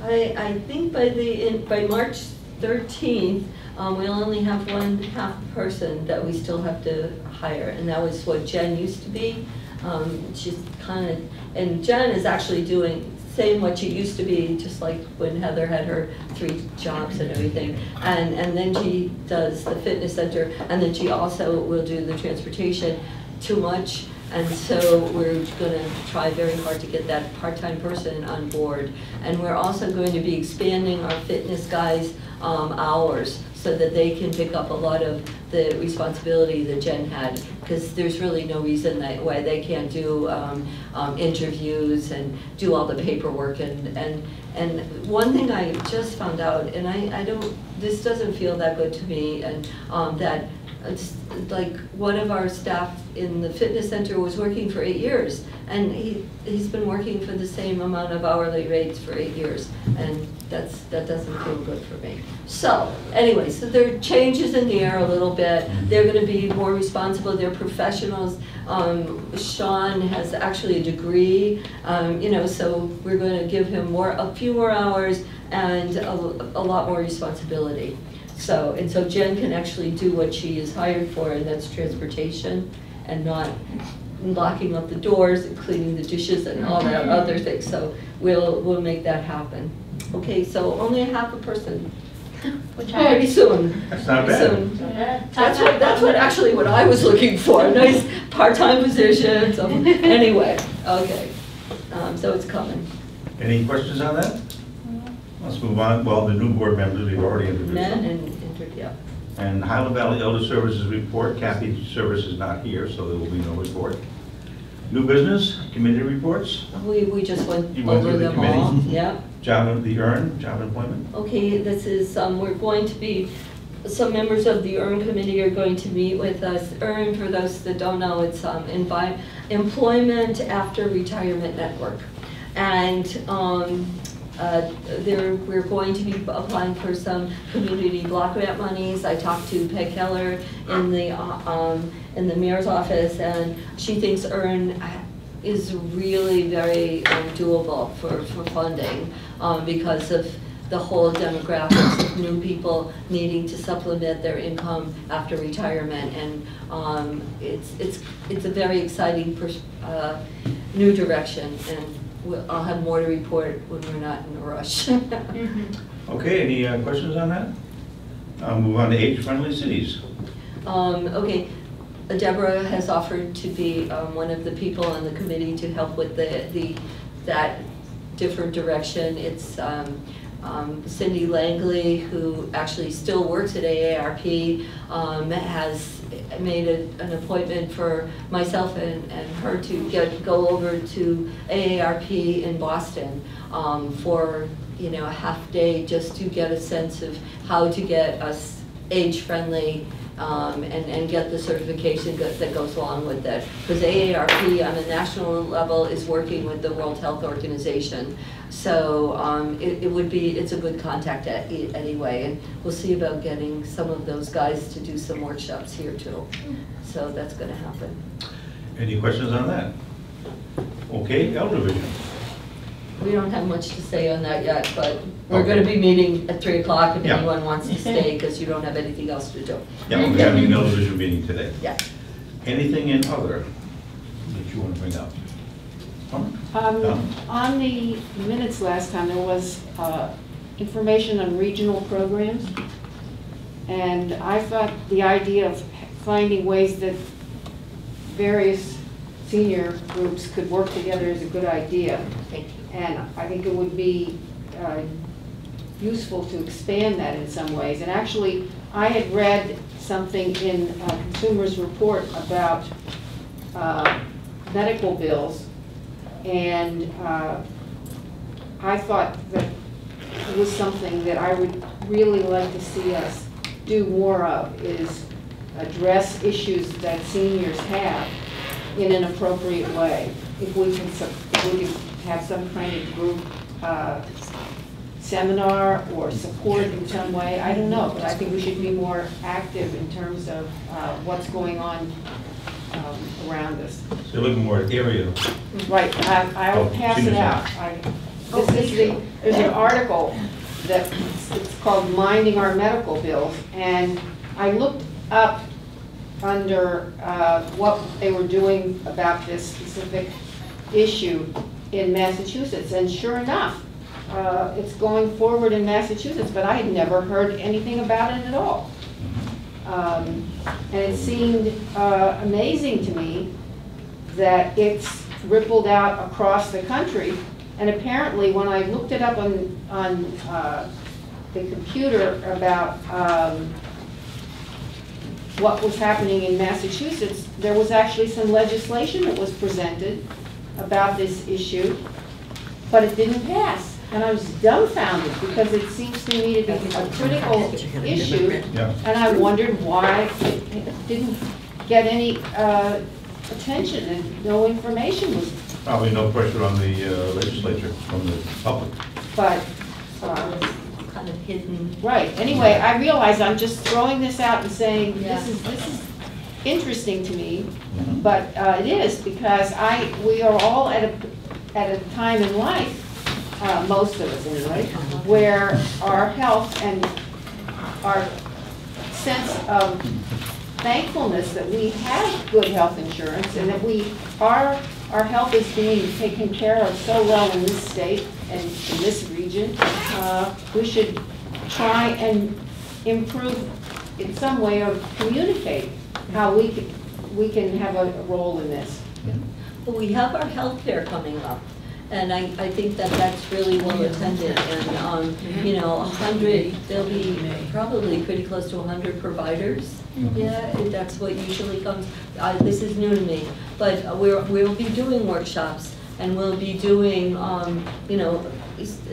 I, I think by the, in, by March thirteenth, um, we'll only have one half person that we still have to hire, and that was what Jen used to be. Um, she's kind of, and Jen is actually doing, saying what she used to be, just like when Heather had her three jobs and everything. And, and then she does the fitness center, and then she also will do the transportation too much. And so we're going to try very hard to get that part-time person on board. And we're also going to be expanding our fitness guys' um, hours so that they can pick up a lot of the responsibility that Jen had, because there's really no reason that, why they can't do um, um, interviews and do all the paperwork. And, and, and one thing I just found out, and I, I don't, this doesn't feel that good to me, and um, that it's like one of our staff in the fitness center was working for eight years, and he, he's been working for the same amount of hourly rates for eight years, and that's that doesn't feel good for me. So anyway, so there are changes in the air a little bit. They're going to be more responsible. They're professionals. Um, Sean has actually a degree, um, you know, so we're going to give him more, a few more hours and a, a lot more responsibility. So, and so Jen can actually do what she is hired for, and that's transportation and not locking up the doors and cleaning the dishes and all that other thing. So we'll we'll make that happen. Okay, so only a half a person. Which pretty soon. That's not bad. Soon. That's what that's what actually what I was looking for. A nice part-time position. So anyway, okay. Um, so it's coming. Any questions on that? Let's move on. Well, the new board members we've already introduced. Men and, yeah. And Highland Valley Elder Services report. Kathy Service is not here, so there will be no report. New business, committee reports. We, we just went you over went them the all. Yeah. Job of the EARN, job employment. Okay, this is, um, we're going to be, some members of the EARN committee are going to meet with us. EARN, for those that don't know, it's um, envi Employment After Retirement Network. And um, Uh, there, we're going to be applying for some community block grant monies. I talked to Peg Keller in the uh, um, in the mayor's office, and she thinks EARN is really very um, doable for, for funding um, because of the whole demographics of new people needing to supplement their income after retirement, and um, it's it's it's a very exciting pers uh, new direction. And We'll, I'll have more to report when we're not in a rush. Mm-hmm. Okay, any uh, questions on that? I'll move on to age-friendly cities. Um, okay, Deborah has offered to be um, one of the people on the committee to help with the, the that different direction. It's um, um, Cindy Langley, who actually still works at A A R P, um, has made a, an appointment for myself and, and her to get go over to A A R P in Boston um, for you know a half day just to get a sense of how to get us age-friendly um, and, and get the certification that, that goes along with that. Because A A R P on a national level is working with the World Health Organization. So um, it, it would be, it's a good contact at, anyway. And we'll see about getting some of those guys to do some workshops here too. So that's going to happen. Any questions on that? Okay, Elder Vision. We don't have much to say on that yet, but we're okay. going to be meeting at three o'clock if yeah. anyone wants to stay, because you don't have anything else to do. Yeah, we're having an Elder Vision meeting today. Yeah. Anything in other that you want to bring up? Um, um, on the minutes last time, there was uh, information on regional programs, and I thought the idea of finding ways that various senior groups could work together is a good idea. Thank you. And I think it would be uh, useful to expand that in some ways. And actually, I had read something in a Consumer's Report about uh, medical bills, and uh, I thought that it was something that I would really like to see us do more of, is address issues that seniors have in an appropriate way. If we can, if we can have some kind of group uh, seminar or support in some way, I don't know, but I think we should be more active in terms of uh, what's going on um, around us. You're looking more at area. Right, I, I will oh, pass it out. I, this is the, there's an article that it's called Minding Our Medical Bills, and I looked up under uh, what they were doing about this specific issue in Massachusetts. And sure enough, uh, it's going forward in Massachusetts, but I had never heard anything about it at all. Um, and it seemed uh, amazing to me that it's rippled out across the country. And apparently, when I looked it up on, on uh, the computer about um, what was happening in Massachusetts, there was actually some legislation that was presented about this issue, but it didn't pass. And I was dumbfounded because it seems to me to be a critical issue, and I wondered why it didn't get any uh, attention and no information was. Probably no pressure on the uh, legislature from the public. But. Uh, Kind of hidden. Right. Anyway, I realize I'm just throwing this out and saying yeah. this is this is interesting to me, mm-hmm. but uh, it is because I we are all at a at a time in life, uh, most of us anyway, where our health and our sense of thankfulness that we have good health insurance and that we are our health is being taken care of so well in this state and in this region, uh, we should try and improve in some way or communicate how we can, we can have a, a role in this. Yeah. Well, we have our health fair coming up, and I, I think that that's really well attended. And um, you know, one hundred, there'll be probably pretty close to one hundred providers. Yeah, that's what usually comes. Uh, this is new to me, but we're, we'll be doing workshops. And we'll be doing, um, you know,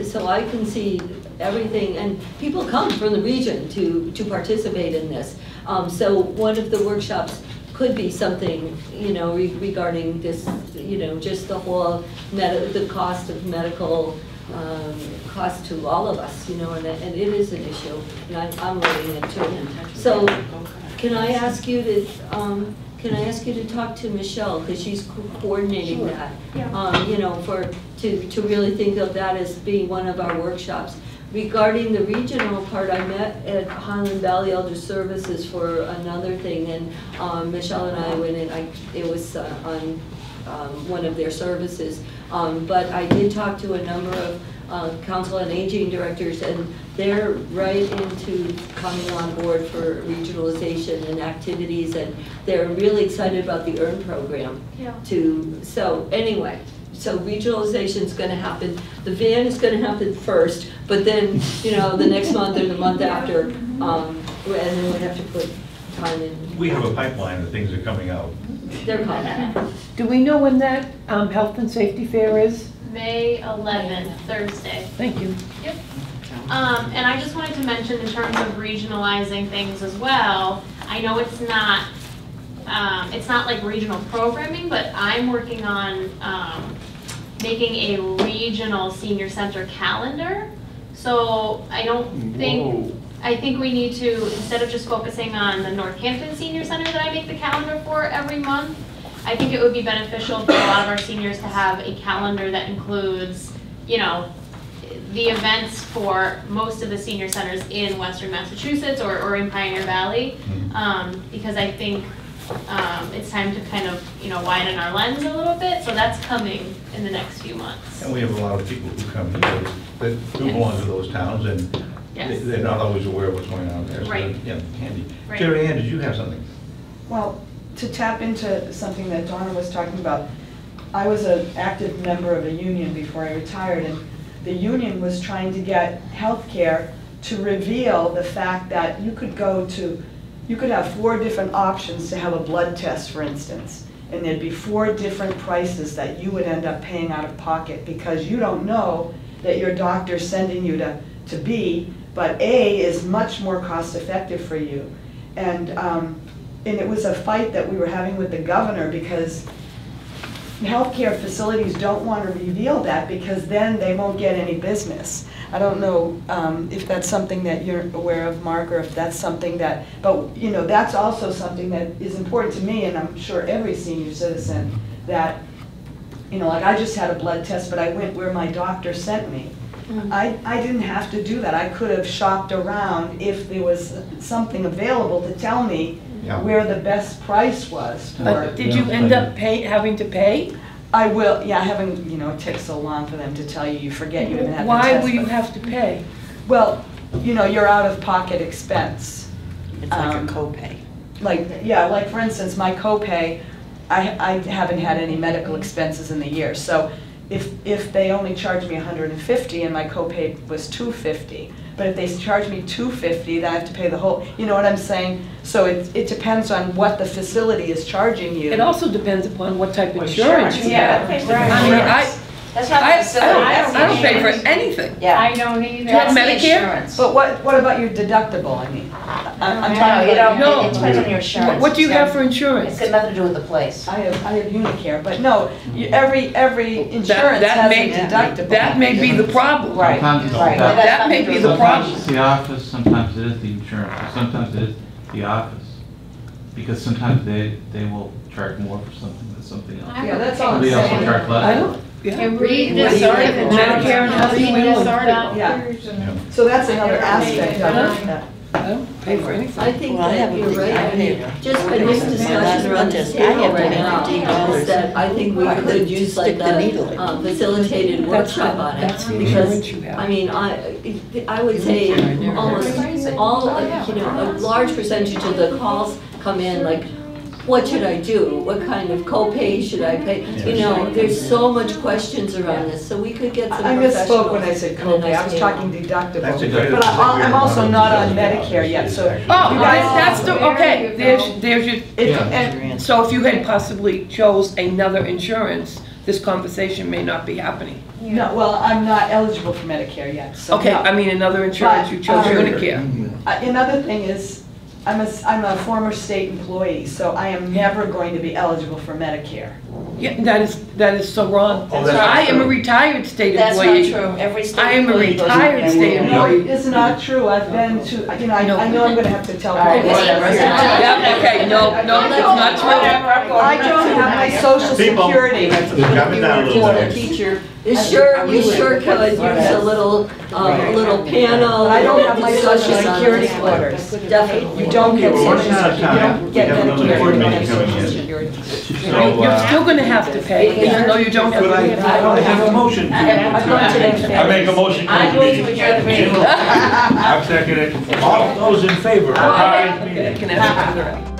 so I can see everything. And people come from the region to, to participate in this. Um, so one of the workshops could be something, you know, re regarding this, you know, just the whole, med the cost of medical um, cost to all of us, you know, and, and it is an issue. And I'm, I'm learning it too. So can I ask you to, um, Can I ask you to talk to Michelle, because she's co coordinating sure. that? Yeah. Um, you know, for to to really think of that as being one of our workshops. Regarding the regional part, I met at Highland Valley Elder Services for another thing, and um, Michelle and I went in. I, it was uh, on um, one of their services, um, but I did talk to a number of uh, Council on Aging directors, and they're right into coming on board for regionalization and activities, and they're really excited about the EARN program. Yeah. To so anyway, so regionalization is going to happen. The van is going to happen first, but then you know the next month or the month yeah. after, um, and then we have to put time in. We have a pipeline of things that are coming out. They're coming out. Do we know when that um, health and safety fair is? May eleventh, Thursday. Thank you. Yep. Um, and I just wanted to mention in terms of regionalizing things as well, I know it's not um, it's not like regional programming, but I'm working on um, making a regional senior center calendar. So I don't think, Whoa. I think we need to, instead of just focusing on the Northampton Senior Center that I make the calendar for every month, I think it would be beneficial for a lot of our seniors to have a calendar that includes, you know, the events for most of the senior centers in Western Massachusetts or, or in Pioneer Valley, um, because I think um, it's time to kind of, you know, widen our lens a little bit. So that's coming in the next few months. And we have a lot of people who come here that do belong to those towns, and yes. they're not always aware of what's going on there. So right. Yeah, handy. Right. Jerry Ann, did you have something? Well, to tap into something that Donna was talking about, I was an active member of a union before I retired, and the union was trying to get health care to reveal the fact that you could go to, you could have four different options to have a blood test, for instance, and there'd be four different prices that you would end up paying out of pocket because you don't know that your doctor's sending you to, to B, but A is much more cost effective for you. And, um, and it was a fight that we were having with the governor because healthcare facilities don't want to reveal that because then they won't get any business. I don't know um, if that's something that you're aware of, Mark, or if that's something that, but you know, that's also something that is important to me, and I'm sure every senior citizen, that, you know, like I just had a blood test, but I went where my doctor sent me. Mm-hmm. I, I didn't have to do that. I could have shopped around if there was something available to tell me yeah. where the best price was. For but did you end up pay, having to pay? I will, yeah, I haven't, you know, it takes so long for them to tell you, you forget you even have to pay. Why would you have to pay? Well, you know, your out-of-pocket expense. It's like um, a copay. Like, yeah, like for instance, my copay, I, I haven't had any medical expenses in the year, so if if they only charged me one hundred fifty and my copay was two hundred fifty, but if they charge me two hundred fifty, then I have to pay the whole. You know what I'm saying? So it it depends on what the facility is charging you. It also depends upon what type of well, insurance, insurance you have. Yeah, right. I mean, I. That's not I, the I, don't, I, don't, I don't pay for anything. Yeah, I don't either. Do you have Medicare? Insurance. But what what about your deductible? I mean, I'm, I'm no, talking about no. It, it depends on your insurance. What do you so have for insurance? It's got nothing to do with the place. I have I have Unicare, but no, you, every every insurance that, that has may, a deductible. That may be the problem. Right. Sometimes right. That, that may be the problem. Sometimes it's the office. Sometimes it is the insurance. Sometimes it is the office, because sometimes they they will charge more for something than something else. Yeah, that's all. They also charge less. I don't. Yeah. And read this article. Yeah. So that's another aspect of that. I don't pay for anything. I think well, that I you're right. I mean, just for this discussion on this panel right now, that I think we could use like the um, facilitated workshop on it. Because I mean, I I would say almost all you know a large percentage of the calls come in like, what should I do? What kind of copay should I pay? You know, there's so much questions around this, so we could get some. I misspoke when I said copay. I was talking deductible. But I, I'm also not on Medicare yet, so. Oh, that's the okay. There's, there's your. It, and so if you had possibly chose another insurance, this conversation may not be happening. No, well, I'm not eligible for Medicare yet. So okay, no. I mean another insurance. But, you chose um, Medicare. Uh, another thing is, I'm a, I'm a former state employee, so I am never going to be eligible for Medicare. Yeah, that is that is so wrong. Oh, that's I am true. a retired state that's employee. That's not true. Every state I am a retired state employee. No, it's not true. I've been to, you know, I, no. I know I'm going to have to tell people. Yeah, okay, no, no, that's not true. I don't have my Social Security. People, teacher. You sure, you sure could use a little, um, little panel. I don't have my Social Security quarters. Definitely. You don't get Social Security. You don't get Medicare. You're still going to have to pay, even though you don't have to pay. I don't have a motion. I make a motion. I move to adjourn the meeting. I'm seconded. All those in favor? Aye.